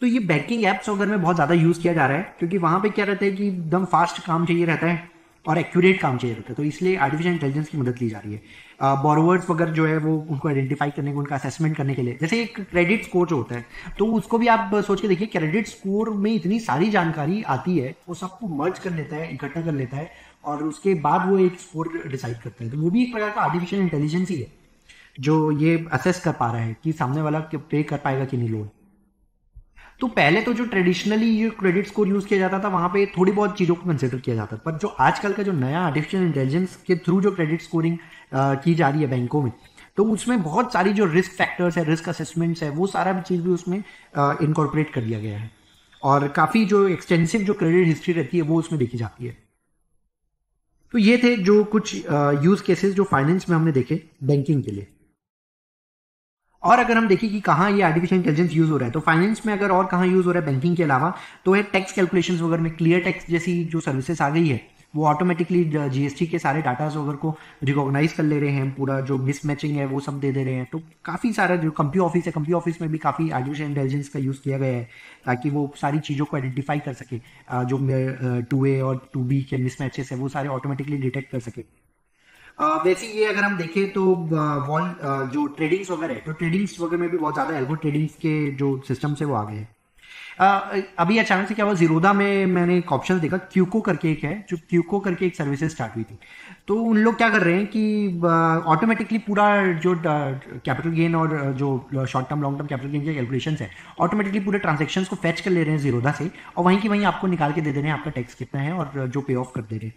तो ये बैंकिंग ऐप्स वगैरह में बहुत ज़्यादा यूज़ किया जा रहा है, क्योंकि वहाँ पे क्या रहता है कि एकदम फास्ट काम चाहिए रहता है और एक्यूरेट काम चाहिए रहता है, तो इसलिए आर्टिफिशियल इंटेलिजेंस की मदद ली जा रही है। बोरोवर्स वगैरह जो है वो उनको आइडेंटिफाई करने को, उनका असेसमेंट करने के लिए, जैसे एक क्रेडिट स्कोर जो होता है, तो उसको भी आप सोच के देखिए, क्रेडिट स्कोर में इतनी सारी जानकारी आती है, वो सबको मर्ज कर लेता है, इकट्ठा कर लेता है, और उसके बाद वो एक स्कोर डिसाइड करता है। तो वो भी एक प्रकार का आर्टिफिशियल इंटेलिजेंस ही है जो ये असेस कर पा रहा है कि सामने वाला पे कर पाएगा कि नहीं लोन। तो पहले तो जो ट्रेडिशनली ये क्रेडिट स्कोर यूज़ किया जाता था, वहाँ पे थोड़ी बहुत चीज़ों को कंसिडर किया जाता था, पर जो आजकल का जो नया आर्टिफिशियल इंटेलिजेंस के थ्रू जो क्रेडिट स्कोरिंग की जा रही है बैंकों में, तो उसमें बहुत सारी जो रिस्क फैक्टर्स है, रिस्क असेसमेंट्स है, वो सारा चीज़ भी उसमें इनकॉर्पोरेट कर दिया गया है, और काफ़ी जो एक्सटेंसिव जो क्रेडिट हिस्ट्री रहती है वो उसमें देखी जाती है। तो ये थे जो कुछ यूज़ केसेस जो फाइनेंस में हमने देखे बैंकिंग के लिए। और अगर हम देखें कि कहाँ ये आर्टिफिशियल इंटेलिजेंस यूज़ हो रहा है, तो फाइनेंस में अगर और कहाँ यूज़ हो रहा है बैंकिंग के अलावा, तो है टैक्स कैलकुलेशंस वगैरह में। क्लियर टैक्स जैसी जो सर्विसेज आ गई है वो ऑटोमेटिकली जीएसटी के सारे डाटाज वगैरह को रिकॉग्नाइज कर ले रहे हैं, पूरा जो मिसमैचिंग है वो सब दे दे रहे हैं। तो काफ़ी सारा जो कंप्यूटर ऑफिस है, कंप्यूटर ऑफिस में भी काफ़ी आर्टिफिशियल इंटेलिजेंस का यूज़ किया गया है, ताकि वो सारी चीज़ों को आइडेंटिफाई कर सके, जो 2A और 2B के मिसमैचेस है वो सारे ऑटोमेटिकली डिटेक्ट कर सके। वैसे ये अगर हम देखें तो जो ट्रेडिंग्स वगैरह है, तो ट्रेडिंग्स वगैरह में भी बहुत ज़्यादा एल्गो ट्रेडिंग्स के जो सिस्टम से वो आ गए हैं। अभी अचानक से क्या हुआ, जीरोधा में मैंने एक ऑप्शन देखा, क्यूको करके एक है, जो क्यूको करके एक सर्विसेज स्टार्ट हुई थी, तो उन लोग क्या कर रहे हैं कि ऑटोमेटिकली पूरा जो कैपिटल गेन और जो short term long term capital gain के कैलकुलेशंस है, ऑटोमेटिकली पूरे ट्रांजेक्शन्स को फैच कर ले रहे हैं जीरोधा से, और वहीं की वहीं आपको निकाल के दे दे रहे हैं आपका टैक्स कितना है और जो पे ऑफ कर दे रहे हैं,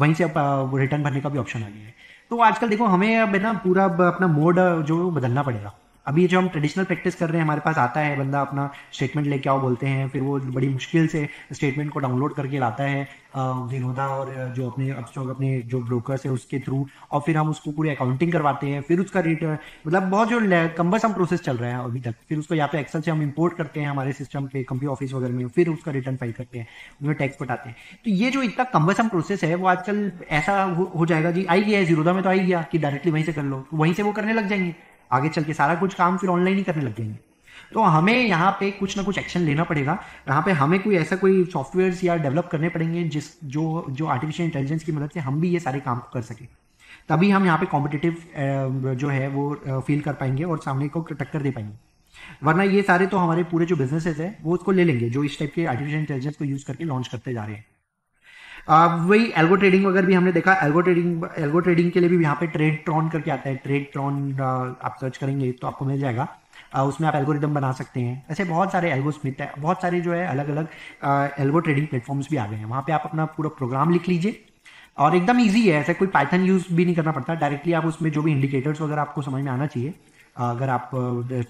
वहीं से आप रिटर्न भरने का भी ऑप्शन आ गया है। तो आजकल देखो, हमें अब ना पूरा अपना मोड जो बदलना पड़ेगा। अभी जो हम ट्रेडिशनल प्रैक्टिस कर रहे हैं, हमारे पास आता है बंदा, अपना स्टेटमेंट लेके आओ बोलते हैं, फिर वो बड़ी मुश्किल से स्टेटमेंट को डाउनलोड करके लाता है जीरोधा और जो अपने जो ब्रोकर्स है उसके थ्रू, और फिर हम उसको पूरी अकाउंटिंग करवाते हैं, फिर उसका रिटर्न, मतलब बहुत जो कम्बरसम प्रोसेस चल रहा है अभी तक। फिर उसको या तो एक्सेल से हम इम्पोर्ट करते हैं हमारे सिस्टम पे, कंप्यूटर ऑफिस वगैरह में, फिर उसका रिटर्न फाइल करते हैं, उसमें टैक्स पटाते हैं। तो ये जो इतना कम्बरसम प्रोसेस है वो आजकल ऐसा हो जाएगा जी, आई गया है जीरोधा में, तो आई गया कि डायरेक्टली वहीं से कर लो, वहीं से वो करने लग जाएंगे, आगे चल के सारा कुछ काम फिर ऑनलाइन ही करने लग जाएंगे। तो हमें यहाँ पे कुछ ना कुछ एक्शन लेना पड़ेगा, यहाँ पे हमें कोई ऐसा कोई सॉफ्टवेयर्स या डेवलप करने पड़ेंगे जो आर्टिफिशियल इंटेलिजेंस की मदद से हम भी ये सारे काम कर सकें, तभी हम यहाँ पे कॉम्पिटिटिव जो है वो फील कर पाएंगे और सामने को टक्कर दे पाएंगे, वरना ये सारे तो हमारे पूरे जो बिजनेसेस है वो उसको ले लेंगे जो इस टाइप के आर्टिफिशियल इंटेलिजेंस को यूज़ करके लॉन्च करते जा रहे हैं। वही एल्गो ट्रेडिंग वगैरह भी हमने देखा। एल्गो ट्रेडिंग के लिए भी यहाँ पे ट्रेड ट्रॉन करके आता है, ट्रेड ट्रॉन आप सर्च करेंगे तो आपको मिल जाएगा, उसमें आप एल्गोरिदम बना सकते हैं। ऐसे बहुत सारे एल्गो स्मिथ है, बहुत सारे जो है अलग अलग एल्गो ट्रेडिंग प्लेटफॉर्म्स भी आ गए हैं। वहाँ पे आप अपना पूरा प्रोग्राम लिख लीजिए और एकदम ईजी है, ऐसा कोई पाइथन यूज़ भी नहीं करना पड़ता, डायरेक्टली आप उसमें जो भी इंडिकेटर्स वगैरह आपको समझ में आना चाहिए अगर आप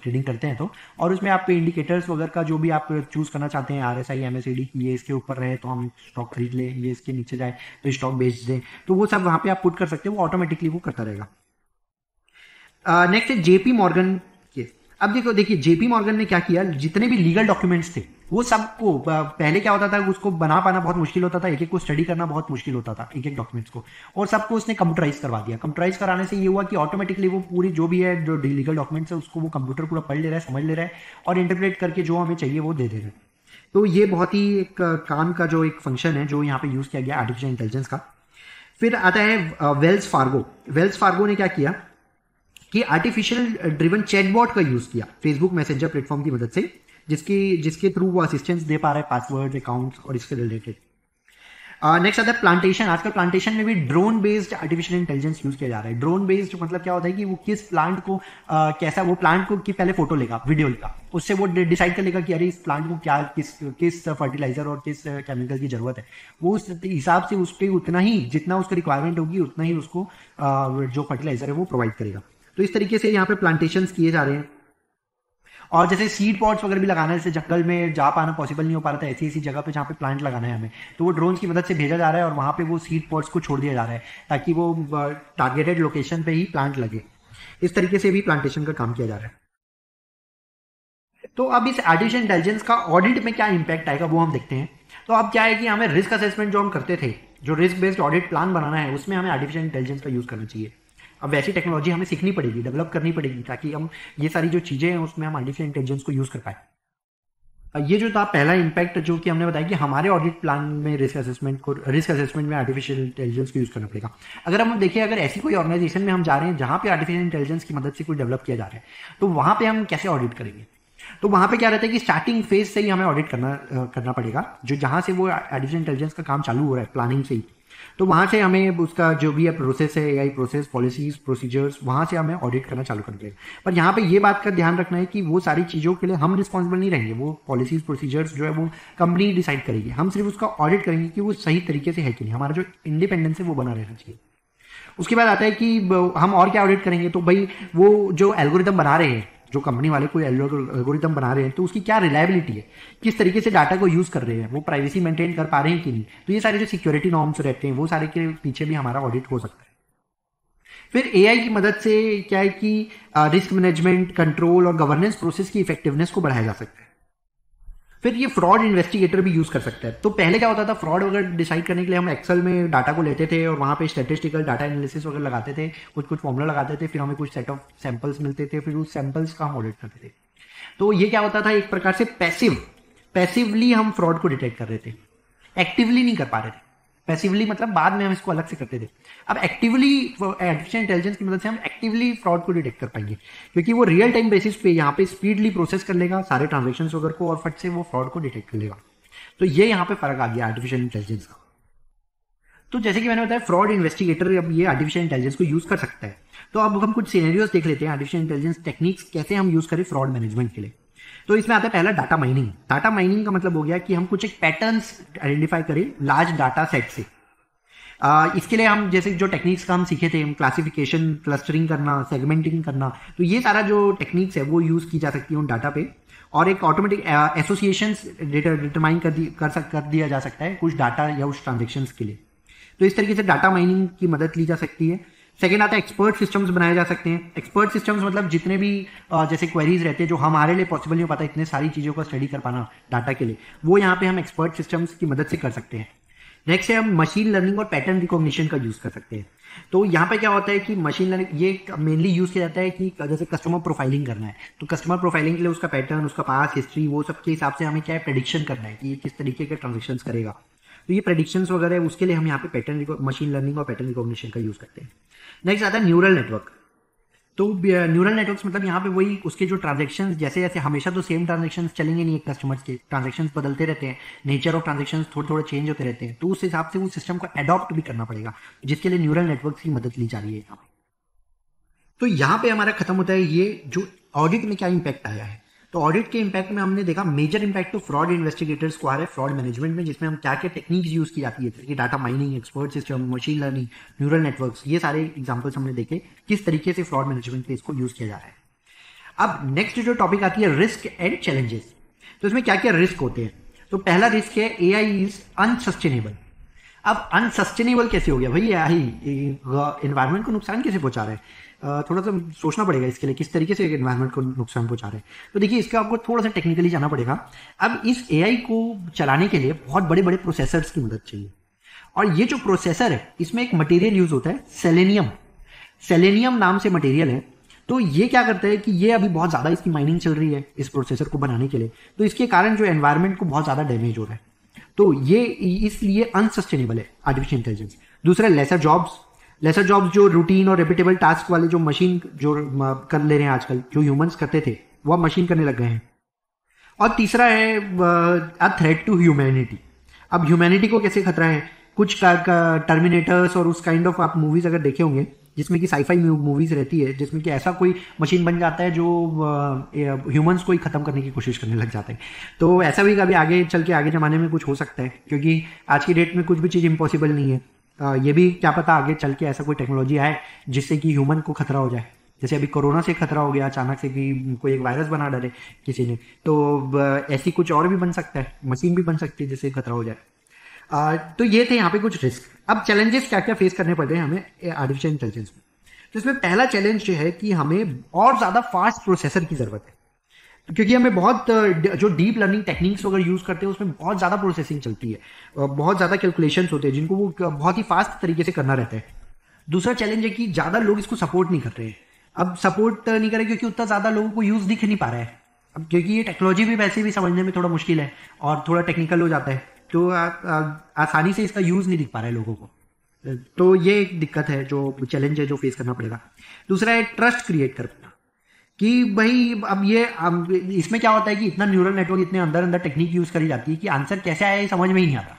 ट्रेडिंग करते हैं तो, और उसमें आप इंडिकेटर्स वगैरह का जो भी आप चूज़ करना चाहते हैं, RSI, MACD, ये इसके ऊपर रहे तो हम स्टॉक खरीद लें, ये इसके नीचे जाए तो स्टॉक बेच दें, तो वो सब वहाँ पे आप पुट कर सकते हैं, वो ऑटोमेटिकली वो करता रहेगा। नेक्स्ट है जेपी मॉर्गन। अब देखिए जेपी मॉर्गन ने क्या किया, जितने भी लीगल डॉक्यूमेंट्स थे वो सबको, पहले क्या होता था उसको बना पाना बहुत मुश्किल होता था, एक एक को स्टडी करना बहुत मुश्किल होता था एक एक डॉक्यूमेंट्स को, और सबको उसने कंप्यूटराइज करवा दिया। कंप्यूटराइज कराने से ये हुआ कि ऑटोमेटिकली वो पूरी जो भी है जो लीगल डॉक्यूमेंट्स है उसको वो कंप्यूटर पूरा पढ़ ले रहा है, समझ ले रहा है और इंटरप्रेट करके जो हमें चाहिए वो दे दे रहा है। तो ये बहुत ही एक काम का जो एक फंक्शन है जो यहाँ पे यूज़ किया गया आर्टिफिशियल इंटेलिजेंस का। फिर आता है वेल्स फार्गो। वेल्स फार्गो ने क्या किया कि आर्टिफिशियल ड्रिवन चैटबॉट का यूज़ किया फेसबुक मैसेंजर प्लेटफॉर्म की मदद से, जिसके थ्रू वो असिस्टेंस दे पा रहा है पासवर्ड, अकाउंट्स और इसके रिलेटेड। नेक्स्ट आता है प्लांटेशन। आजकल प्लांटेशन में भी drone based artificial intelligence use किया जा रहा है। ड्रोन बेस्ड मतलब क्या होता है कि वो किस प्लांट को कैसा, वो प्लांट को कि पहले फोटो लेगा, वीडियो लेगा, उससे वो डिसाइड कर लेगा कि अरे इस प्लांट को क्या किस फर्टिलाइजर और किस केमिकल की जरूरत है। वो उस हिसाब से उसके उतना ही जितना उसकी रिक्वायरमेंट होगी उतना ही उसको जो फर्टिलाइजर है वो प्रोवाइड करेगा। तो इस तरीके से यहाँ पे प्लांटेशन किए जा रहे हैं। और जैसे सीड पॉड्स वगैरह भी लगाना है, जैसे जंगल में जा पाना पॉसिबल नहीं हो पा रहा था, ऐसी ऐसी जगह पे जहाँ पे प्लांट लगाना है हमें, तो वो ड्रोन की मदद से भेजा जा रहा है और वहाँ पे वो सीड पॉड्स को छोड़ दिया जा रहा है ताकि वो टारगेटेड लोकेशन पे ही प्लांट लगे। इस तरीके से भी प्लांटेशन का काम किया जा रहा है। तो अब इस आर्टिफिशियल इंटेलिजेंस का ऑडिट में क्या इम्पैक्ट आएगा वो हम देखते हैं। तो अब क्या है कि हमें रिस्क असेसमेंट जो हम करते थे, जो रिस्क बेस्ड ऑडिट प्लान बनाना है, उसमें हमें आर्टिफिशियल इंटेलिजेंस का यूज़ करना चाहिए। अब वैसी टेक्नोलॉजी हमें सीखनी पड़ेगी, डेवलप करनी पड़ेगी ताकि हम ये सारी जो चीज़ें हैं उसमें हम आर्टिफिशियल इंटेलिजेंस को यूज़ कर पाए। ये जो था पहला इम्पैक्ट जो कि हमने बताया कि हमारे ऑडिट प्लान में रिस्क असेसमेंट में आर्टिफिशियल इंटेलिजेंस को यूज़ करना पड़ेगा। अगर हम देखिए, अगर ऐसी कोई ऑर्गेनाइजेशन में हम जा रहे हैं जहाँ पर आर्टिफिशियल इंटेलिजेंस की मदद से कुछ डेवलप किया जा रहा है, तो वहाँ पर हम कैसे ऑडिट करेंगे? तो वहाँ पे क्या रहता है कि स्टार्टिंग फेज से ही हमें ऑडिट करना पड़ेगा, जो जहाँ से वो आर्टिफिशियल इंटेलिजेंस का काम चालू हो रहा है प्लानिंग से ही। तो वहाँ से हमें उसका जो भी है प्रोसेस है, एआई प्रोसेस, पॉलिसीज, प्रोसीजर्स, वहाँ से हमें ऑडिट करना चालू कर देगा। पर यहाँ पे ये बात का ध्यान रखना है कि वो सारी चीज़ों के लिए हम रिस्पॉन्सिबल नहीं रहेंगे। वो पॉलिसीज, प्रोसीजर्स जो है वो कंपनी डिसाइड करेगी, हम सिर्फ उसका ऑडिट करेंगे कि वो सही तरीके से है कि नहीं। हमारा जो इंडिपेंडेंस है वो बना रहना चाहिए। उसके बाद आता है कि हम और क्या ऑडिट करेंगे, तो भाई वो जो एल्गोरिदम बना रहे हैं, जो कंपनी वाले कोई एल्गोरिथम बना रहे हैं, तो उसकी क्या रिलायबिलिटी है, किस तरीके से डाटा को यूज़ कर रहे हैं, वो प्राइवेसी मेंटेन कर पा रहे हैं कि नहीं। तो ये सारे जो सिक्योरिटी नॉर्म्स रहते हैं वो सारे के पीछे भी हमारा ऑडिट हो सकता है। फिर एआई की मदद से क्या है कि रिस्क मैनेजमेंट, कंट्रोल और गवर्नेंस प्रोसेस की इफेक्टिवनेस को बढ़ाया जा सकता है। फिर ये फ्रॉड इन्वेस्टिगेटर भी यूज़ कर सकता है। तो पहले क्या होता था, फ्रॉड वगैरह डिसाइड करने के लिए हम एक्सेल में डाटा को लेते थे और वहाँ पे स्टैटिस्टिकल डाटा एनालिसिस वगैरह लगाते थे, कुछ फॉर्मूला लगाते थे, फिर हमें कुछ सेट ऑफ सैंपल्स मिलते थे, फिर उस सैंपल्स का हम ऑडिट करते थे। तो ये क्या होता था, एक प्रकार से पैसिवली हम फ्रॉड को डिटेक्ट कर रहे थे, एक्टिवली नहीं कर पा रहे थे। पैसिवली मतलब बाद में हम इसको अलग से करते थे। अब एक्टिवली आर्टिफिशियल इंटेलिजेंस की मदद से हम एक्टिवली फ्रॉड को डिटेक्ट कर पाएंगे, क्योंकि वो रियल टाइम बेसिस पे यहाँ पे स्पीडली प्रोसेस कर लेगा सारे ट्रांजेक्शन्स वगैरह को और फट से वो फ्रॉड को डिटेक्ट कर लेगा। तो ये यहाँ पे फर्क आ गया आर्टिफिशियल इंटेलिजेंस का। तो जैसे कि मैंने बताया, फ्रॉड इन्वेस्टिगेटर अब ये आर्टिफिशियल इंटेलिजेंस को यूज कर सकता है। तो अब हम कुछ सिनेरियोज देख लेते हैं, आर्टिफिशियल इंटेलिजेंस टेक्निक्स कैसे हम यूज करें फ्रॉड मैनेजमेंट के लिए। तो इसमें आता है पहला डाटा माइनिंग। डाटा माइनिंग का मतलब हो गया कि हम कुछ एक पैटर्न्स आइडेंटिफाई करें लार्ज डाटा सेट से। इसके लिए हम जैसे जो टेक्निक्स का हम सीखे थे, हम क्लासिफिकेशन, क्लस्टरिंग करना, सेगमेंटिंग करना, तो ये सारा जो टेक्निक्स है वो यूज़ की जा सकती है उन डाटा पे। और एक ऑटोमेटिक एसोसिएशंस डिटरमाइन कर दिया जा सकता है कुछ डाटा या उस ट्रांजेक्शन्स के लिए। तो इस तरीके से डाटा माइनिंग की मदद ली जा सकती है। सेकेंड आता है एक्सपर्ट सिस्टम्स बनाए जा सकते हैं। एक्सपर्ट सिस्टम्स मतलब जितने भी जैसे क्वेरीज रहते हैं जो हमारे लिए पॉसिबल नहीं हो पाता, इतने सारी चीज़ों का स्टडी कर पाना डाटा के लिए, वो यहाँ पे हम एक्सपर्ट सिस्टम्स की मदद से कर सकते हैं। नेक्स्ट है हम मशीन लर्निंग और पैटर्न रिकॉग्निशन का यूज़ कर सकते हैं। तो यहाँ पे क्या होता है कि मशीन लर्निंग ये मेनली यूज़ किया जाता है कि जैसे कस्टमर प्रोफाइलिंग करना है, तो कस्टमर प्रोफाइलिंग के लिए उसका पैटर्न, उसका पास, हिस्ट्री, वो सब के हिसाब से हमें क्या है प्रेडिक्शन करना है कि ये किस तरीके के ट्रांजेक्शन्स करेगा। तो ये प्रेडिक्शंस वगैरह है, उसके लिए हम यहाँ पे पैटर्न मशीन लर्निंग और पैटर्न रिकॉग्निशन का यूज़ करते हैं। नेक्स्ट आता है न्यूरल नेटवर्क। तो न्यूरल नेटवर्क्स मतलब यहाँ पे वही उसके जो ट्रांजेक्शन्स, जैसे जैसे हमेशा तो सेम ट्रांजेक्शन्स चलेंगे नहीं, कस्टमर्स के ट्रांजेक्शन्स बदलते रहते हैं, नेचर ऑफ ट्रांजेक्शन्स थोड़े थोड़े चेंज होते रहते हैं, तो उस हिसाब से उस सिस्टम को अडॉप्ट भी करना पड़ेगा, जिसके लिए न्यूरल नेटवर्क की मदद ली जा रही है यहाँ पे। तो यहाँ पे हमारा खत्म होता है ये जो ऑडिट में क्या इम्पैक्ट आया है। तो ऑडिट के इम्पैक्ट में हमने देखा मेजर इम्पैक्ट तो फ्रॉड इन्वेस्टिगेटर्स को आ रहा है फ्रॉड मैनेजमेंट में, जिसमें हम क्या क्या टेक्निक्स यूज़ की जाती है, जैसे कि data mining, expert system, machine learning, neural networks, ये सारे एग्जांपल्स हमने देखे किस तरीके से फ्रॉड मैनेजमेंट पे इसको यूज़ किया जा रहा है। अब नेक्स्ट जो टॉपिक आती है रिस्क एंड चैलेंजेस। तो इसमें क्या क्या रिस्क होते हैं? तो पहला रिस्क है एआई इज अनसस्टेनेबल। अब अनसस्टेनेबल कैसे हो गया भाई? एआई एनवायरनमेंट को नुकसान कैसे पहुंचा रहा है? थोड़ा सा सोचना पड़ेगा इसके लिए किस तरीके से एनवायरनमेंट को नुकसान पहुंचा रहे हैं। तो देखिए, इसका आपको थोड़ा सा टेक्निकली जाना पड़ेगा। अब इस एआई को चलाने के लिए बहुत बड़े बड़े प्रोसेसर्स की मदद चाहिए, और ये जो प्रोसेसर है इसमें एक मटेरियल यूज होता है सेलेनियम नाम से मटेरियल है। तो ये क्या करता है कि ये अभी बहुत ज़्यादा इसकी माइनिंग चल रही है इस प्रोसेसर को बनाने के लिए, तो इसके कारण जो एनवायरनमेंट को बहुत ज़्यादा डैमेज हो रहा है। तो ये इसलिए अनसस्टेनेबल है आर्टिफिशियल इंटेलिजेंस। दूसरा लेसर जॉब्स जो रूटीन और रिपीटेबल टास्क वाले जो मशीन जो कर ले रहे हैं आजकल, जो ह्यूमंस करते थे वह मशीन करने लग गए हैं। और तीसरा है अ थ्रेट टू ह्यूमैनिटी। अब ह्यूमैनिटी को कैसे खतरा है, कुछ टर्मिनेटर्स और उस काइंड ऑफ आप मूवीज अगर देखे होंगे जिसमें कि साईफाई मूवीज रहती है जिसमें कि ऐसा कोई मशीन बन जाता है जो ह्यूमंस को ही खत्म करने की कोशिश करने लग जाता है। तो ऐसा भी कभी आगे चल के आगे ज़माने में कुछ हो सकता है, क्योंकि आज की डेट में कुछ भी चीज़ इम्पॉसिबल नहीं है। ये भी क्या पता आगे चल के ऐसा कोई टेक्नोलॉजी आए जिससे कि ह्यूमन को खतरा हो जाए, जैसे अभी कोरोना से खतरा हो गया अचानक से कि कोई एक वायरस बना डाले किसी ने, तो ऐसी कुछ और भी बन सकता है, मशीन भी बन सकती है जिससे खतरा हो जाए। तो ये थे यहाँ पे कुछ रिस्क। अब चैलेंजेस क्या क्या फेस करने पड़ रहे हैं हमें आर्टिफिशियल इंटेलिजेंस में, तो इसमें पहला चैलेंज है कि हमें और ज़्यादा फास्ट प्रोसेसर की ज़रूरत है, क्योंकि हमें बहुत जो डीप लर्निंग टेक्निक्स वगैरह यूज़ करते हैं उसमें बहुत ज़्यादा प्रोसेसिंग चलती है, बहुत ज़्यादा कैलकुलेशंस होते हैं जिनको वो बहुत ही फास्ट तरीके से करना रहता है। दूसरा चैलेंज है कि ज़्यादा लोग इसको सपोर्ट नहीं कर रहे हैं, अब सपोर्ट नहीं करें क्योंकि उतना ज़्यादा लोगों को यूज़ दिख नहीं पा रहा है, अब क्योंकि ये टेक्नोलॉजी भी वैसे भी समझने में थोड़ा मुश्किल है और थोड़ा टेक्निकल हो जाता है, तो आसानी से इसका यूज़ नहीं दिख पा रहा है लोगों को। तो ये एक दिक्कत है, जो चैलेंज है जो फेस करना पड़ेगा। दूसरा है ट्रस्ट क्रिएट कर पाना, कि भाई अब ये इसमें क्या होता है कि इतना न्यूरल नेटवर्क इतने अंदर अंदर टेक्निक यूज़ करी जाती है कि आंसर कैसे आया ये समझ में ही नहीं आता,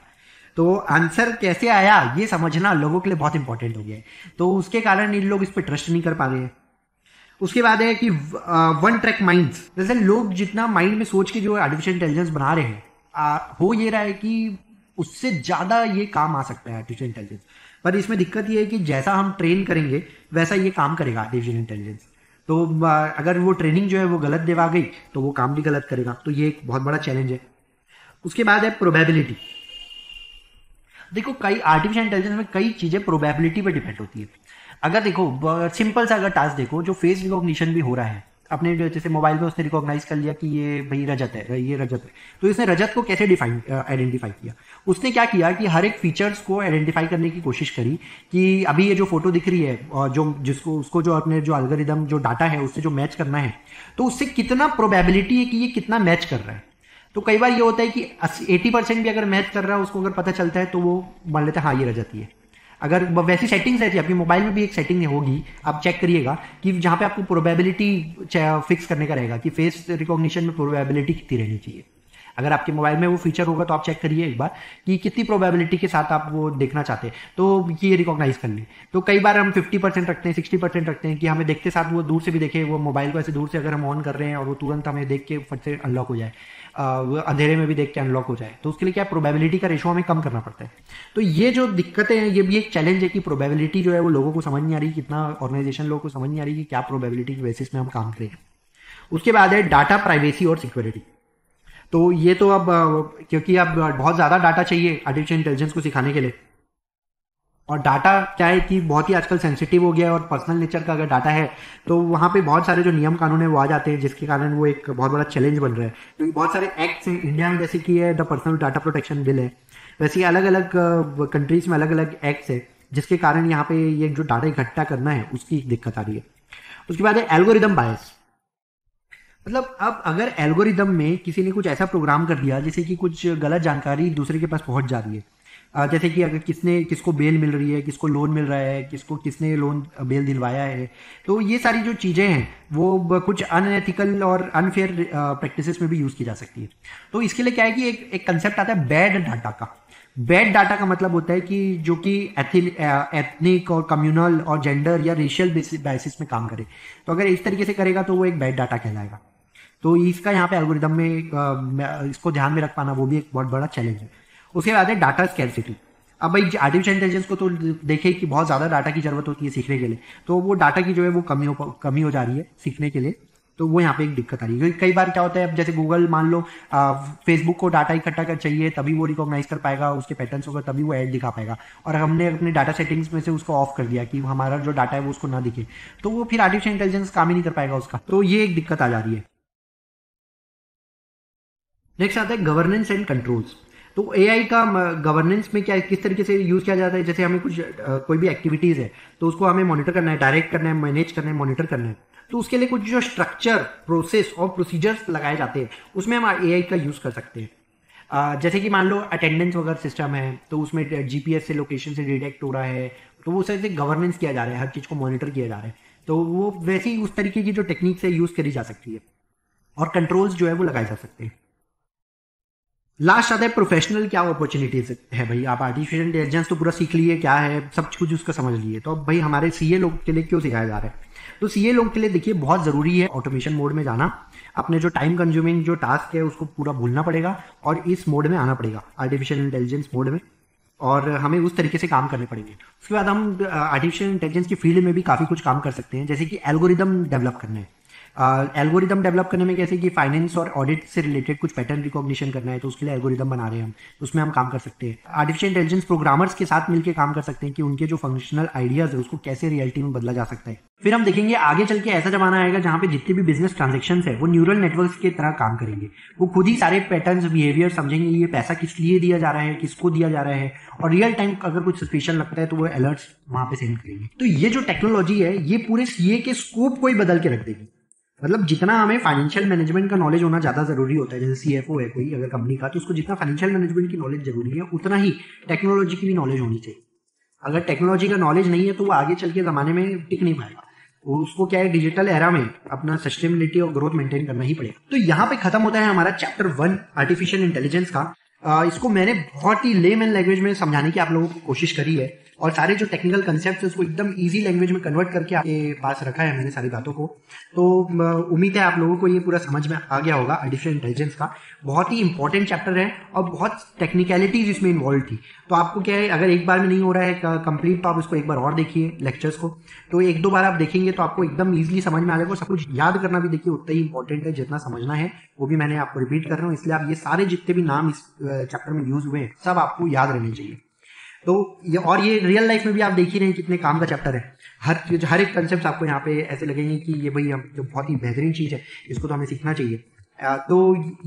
तो आंसर कैसे आया ये समझना लोगों के लिए बहुत इंपॉर्टेंट हो गया है, तो उसके कारण इन लोग इस पर ट्रस्ट नहीं कर पा रहे हैं। उसके बाद है कि वन ट्रैक माइंड्स, जैसे लोग जितना माइंड में सोच के जो आर्टिफिशियल इंटेलिजेंस बना रहे हैं हो ये रहा है कि उससे ज़्यादा ये काम आ सकता है आर्टिफिशियल इंटेलिजेंस, पर इसमें दिक्कत ये है कि जैसा हम ट्रेन करेंगे वैसा ये काम करेगा आर्टिफिशियल इंटेलिजेंस, तो अगर वो ट्रेनिंग जो है वो गलत देवा गई तो वो काम भी गलत करेगा, तो ये एक बहुत बड़ा चैलेंज है। उसके बाद है प्रोबेबिलिटी। देखो कई आर्टिफिशियल इंटेलिजेंस में कई चीज़ें प्रोबेबिलिटी पर डिपेंड होती है। अगर देखो सिंपल सा अगर टास्क देखो जो फेस रिकॉग्निशन भी हो रहा है, अपने जैसे मोबाइल में उसने रिकॉग्नाइज कर लिया कि ये भाई रजत है, ये रजत है, तो इसने रजत को कैसे आइडेंटिफाई किया, उसने क्या किया कि हर एक फीचर्स को आइडेंटिफाई करने की कोशिश करी कि अभी ये जो फोटो दिख रही है और जो जिसको उसको जो अपने जो एल्गोरिदम जो डाटा है उससे जो मैच करना है, तो उससे कितना प्रोबेबिलिटी है कि ये कितना मैच कर रहा है। तो कई बार ये होता है कि 80% भी अगर मैच कर रहा है उसको अगर पता चलता है तो वो मान लेते हैं हाँ ये रजत ही है। अगर वैसी सेटिंग्स रहती है, आपके मोबाइल में भी एक सेटिंग होगी, आप चेक करिएगा कि जहाँ पे आपको प्रोबेबिलिटी फिक्स करने का रहेगा कि फेस रिकॉग्निशन में प्रोबेबिलिटी कितनी रहनी चाहिए। अगर आपके मोबाइल में वो फीचर होगा तो आप चेक करिए एक बार कि कितनी प्रोबेबिलिटी के साथ आप वो देखना चाहते हैं तो ये रिकॉग्नाइज कर लें। तो कई बार हम 50% रखते हैं, 60% रखते हैं कि हमें देखते साथ वो दूर से भी देखे, वो मोबाइल को ऐसे दूर से अगर हम ऑन कर रहे हैं और वो तुरंत हमें देख के फट से अनलॉक हो जाए, अंधेरे में भी देख के अनलॉक हो जाए, तो उसके लिए क्या प्रोबेबिलिटी का रेशो हमें कम करना पड़ता है। तो ये जो दिक्कतें हैं ये भी एक चैलेंज है कि प्रोबेबिलिटी जो है वो लोगों को समझ नहीं आ रही, कितना ऑर्गेनाइजेशन लोगों को समझ नहीं आ रही कि क्या प्रोबेबिलिटी के बेसिस में हम काम करें। उसके बाद है डाटा प्राइवेसी और सिक्योरिटी। तो ये तो अब क्योंकि अब बहुत ज़्यादा डाटा चाहिए आर्टिफिशियल इंटेलिजेंस को सिखाने के लिए, और डाटा क्या है कि बहुत ही आजकल सेंसिटिव हो गया है और पर्सनल नेचर का अगर डाटा है तो वहाँ पे बहुत सारे जो नियम कानून है वो आ जाते हैं, जिसके कारण वो एक बहुत बड़ा चैलेंज बन रहा है। क्योंकि बहुत सारे एक्ट्स हैं इंडिया में, जैसे कि है the personal data protection bill है, वैसे अलग अलग कंट्रीज़ में अलग अलग एक्ट्स है, जिसके कारण यहाँ पे ये जो डाटा इकट्ठा करना है उसकी दिक्कत आ रही है। उसके बाद है एल्गोरिदम बायस, मतलब अब अगर एल्गोरिदम में किसी ने कुछ ऐसा प्रोग्राम कर दिया जैसे कि कुछ गलत जानकारी दूसरे के पास पहुंच जा रही है, जैसे कि अगर किसने किसको बेल मिल रही है, किसको लोन मिल रहा है, किसको किसने लोन बेल दिलवाया है, तो ये सारी जो चीज़ें हैं वो कुछ अनएथिकल और अनफेयर प्रैक्टिसेस में भी यूज़ की जा सकती है। तो इसके लिए क्या है कि एक कंसेप्ट आता है बैड डाटा का। बैड डाटा का मतलब होता है कि जो कि एथनिक और कम्यूनल और जेंडर या रेशियल बेसिस में काम करे, तो अगर इस तरीके से करेगा तो वो एक बैड डाटा कहलाएगा। तो इसका यहाँ पे एल्गोरिदम में इसको ध्यान में रख पाना वो भी एक बहुत बड़ा चैलेंज है। उसके बाद है डाटा स्कैर्सिटी। अब भाई आर्टिफिशियल इंटेलिजेंस को तो देखे कि बहुत ज़्यादा डाटा की ज़रूरत होती है सीखने के लिए, तो वो डाटा की जो है वो कमी हो जा रही है सीखने के लिए, तो वो यहाँ पे एक दिक्कत आ रही है। क्योंकि कई बार क्या होता है, अब जैसे गूगल मान लो फेसबुक को डाटा इकट्ठा कर चाहिए तभी वो रिकॉग्नाइज कर पाएगा, उसके पैटर्न्स होगा तभी वो ऐड दिखा पाएगा, और हमने अपने डाटा सेटिंग्स में से उसको ऑफ कर दिया कि हमारा जो डाटा है वो उसको ना दिखे, तो वो फिर आर्टिफिशियल इंटेलिजेंस काम ही नहीं कर पाएगा उसका, तो ये एक दिक्कत आ जा रही है। नेक्स्ट आता है गवर्नेंस एंड कंट्रोल्स। तो एआई का गवर्नेंस में क्या किस तरीके से यूज़ किया जाता है, जैसे हमें कुछ कोई भी एक्टिविटीज़ है तो उसको हमें मॉनिटर करना है, डायरेक्ट करना है, मैनेज करना है, मॉनिटर करना है, तो उसके लिए कुछ जो स्ट्रक्चर, प्रोसेस और प्रोसीजर्स लगाए जाते हैं उसमें हम एआई का यूज़ कर सकते हैं। जैसे कि मान लो अटेंडेंस वगैरह सिस्टम है तो उसमें जीपीएस से लोकेशन से डिटेक्ट हो रहा है, तो वो उससे गवर्नेंस किया जा रहा है, हर चीज़ को मॉनिटर किया जा रहा है, तो वो वैसे ही उस तरीके की जो टेक्निक से यूज़ करी जा सकती है और कंट्रोल्स जो है वो लगाए जा सकते हैं। लास्ट आता है प्रोफेशनल क्या अपॉर्चुनिटीज है। भाई आप आर्टिफिशियल इंटेलिजेंस तो पूरा सीख लिए, क्या है सब कुछ उसका समझ लिए, तो अब भाई हमारे सीए लोग के लिए क्यों सिखाया जा रहा है। तो सीए लोग के लिए देखिए बहुत ज़रूरी है ऑटोमेशन मोड में जाना, अपने जो टाइम कंज्यूमिंग जो टास्क है उसको पूरा भूलना पड़ेगा और इस मोड में आना पड़ेगा आर्टिफिशियल इंटेलिजेंस मोड में, और हमें उस तरीके से काम करने पड़ेंगे। उसके बाद हम आर्टिफिशियल इंटेलिजेंस की फील्ड में भी काफ़ी कुछ काम कर सकते हैं, जैसे कि एल्गोरिदम डेवलप करना है। एल्गोरिदम डेवलप करने में कैसे कि फाइनेंस और ऑडिट से रिलेटेड कुछ पैटर्न रिकॉग्निशन करना है, तो उसके लिए एल्गोरिदम बना रहे हैं हम, उसमें हम काम कर सकते हैं। आर्टिफिशियल इंटेलिजेंस प्रोग्रामर्स के साथ मिलकर काम कर सकते हैं कि उनके जो फंक्शनल आइडियाज है उसको कैसे रियलिटी में बदला जा सकता है। फिर हम देखेंगे आगे चल के ऐसा जमाना आएगा जहाँ पे जितने भी बिजनेस ट्रांजेक्शन है वो न्यूरल नेटवर्क की तरह काम करेंगे, वो खुद ही सारे पैटर्न बिहेवियर समझेंगे, ये पैसा किस लिए दिया जा रहा है, किसको दिया जा रहा है, और रियल टाइम अगर कुछ सस्पेशन लगता है तो वो अलर्ट्स वहाँ पे सेंड करेंगे। तो ये जो टेक्नोलॉजी है ये पूरे सीए के स्कोप को ही बदल के रख देगी। मतलब जितना हमें फाइनेंशियल मैनेजमेंट का नॉलेज होना ज़्यादा ज़रूरी होता है, जैसे सीएफओ है कोई अगर कंपनी का, तो उसको जितना फाइनेंशियल मैनेजमेंट की नॉलेज ज़रूरी है उतना ही टेक्नोलॉजी की भी नॉलेज होनी चाहिए। अगर टेक्नोलॉजी का नॉलेज नहीं है तो वो आगे चल के ज़माने में टिक नहीं पाएगा, उसको क्या है डिजिटल एरा में अपना सस्टेनेबिलिटी और ग्रोथ मेंटेन करना ही पड़ेगा। तो यहाँ पे खत्म होता है हमारा चैप्टर 1 आर्टिफिशियल इंटेलिजेंस का। इसको मैंने बहुत ही लेमैन लैंग्वेज में समझाने की आप लोगों को कोशिश करी है, और सारे जो टेक्निकल कंसेप्ट है उसको एकदम इजी लैंग्वेज में कन्वर्ट करके आपके पास रखा है मैंने सारी बातों को। तो उम्मीद है आप लोगों को ये पूरा समझ में आ गया होगा। आर्टिफिशियल इंटेलिजेंस का बहुत ही इंपॉर्टेंट चैप्टर है और बहुत टेक्निकलिटीज इसमें इन्वॉल्व थी। तो आपको क्या है अगर एक बार में नहीं हो रहा है कंप्लीट तो आप इसको एक बार और देखिए लेक्चर्स को, तो एक दो बार आप देखेंगे तो आपको एकदम ईजिली समझ में आ जाएगा। सब कुछ याद करना भी देखिए उतना ही इंपॉर्टेंट है जितना समझना है, वो भी मैंने आपको रिपीट कर रहा हूँ, इसलिए आप ये सारे जितने भी नाम इस चैप्टर में यूज हुए हैं सब आपको याद रहने चाहिए। तो ये और ये रियल लाइफ में भी आप देख ही रहे हैं कितने काम का चैप्टर है। हर एक कंसेप्ट आपको यहाँ पे ऐसे लगेंगे कि ये भाई हम जो बहुत ही बेहतरीन चीज़ है इसको तो हमें सीखना चाहिए। तो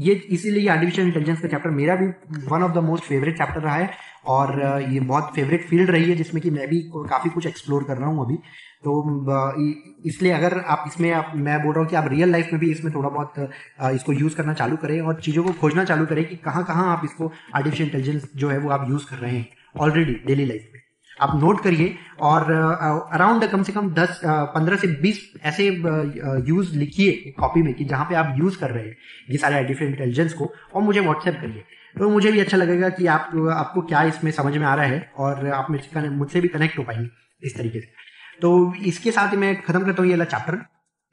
ये इसीलिए आर्टिफिशियल इंटेलिजेंस का चैप्टर मेरा भी one of the most favourite chapter रहा है, और ये बहुत फेवरेट फील्ड रही है जिसमें कि मैं भी काफ़ी कुछ एक्सप्लोर कर रहा हूँ अभी। तो इसलिए अगर आप इसमें मैं बोल रहा हूँ कि आप रियल लाइफ में भी इसमें थोड़ा बहुत इसको यूज़ करना चालू करें और चीज़ों को खोजना चालू करें कि कहाँ कहाँ आप इसको आर्टिफिशियल इंटेलिजेंस जो है वो आप यूज़ कर रहे हैं ऑलरेडी डेली लाइफ में। आप नोट करिए और अराउंड कम से कम 10-15 से 20 ऐसे यूज़ लिखिए कॉपी में कि जहाँ पे आप यूज़ कर रहे हैं ये सारे आर्टिफिशियल इंटेलिजेंस को, और मुझे व्हाट्सएप करिए तो मुझे भी अच्छा लगेगा कि आपको क्या इसमें समझ में आ रहा है और आप मुझसे भी कनेक्ट हो पाएंगे इस तरीके से। तो इसके साथ मैं ख़त्म करता हूँ ये वाला chapter.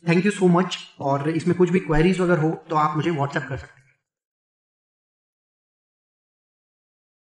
Thank you so much, और इसमें कुछ भी क्वेरीज अगर हो तो आप मुझे व्हाट्सएप कर सकते हैं।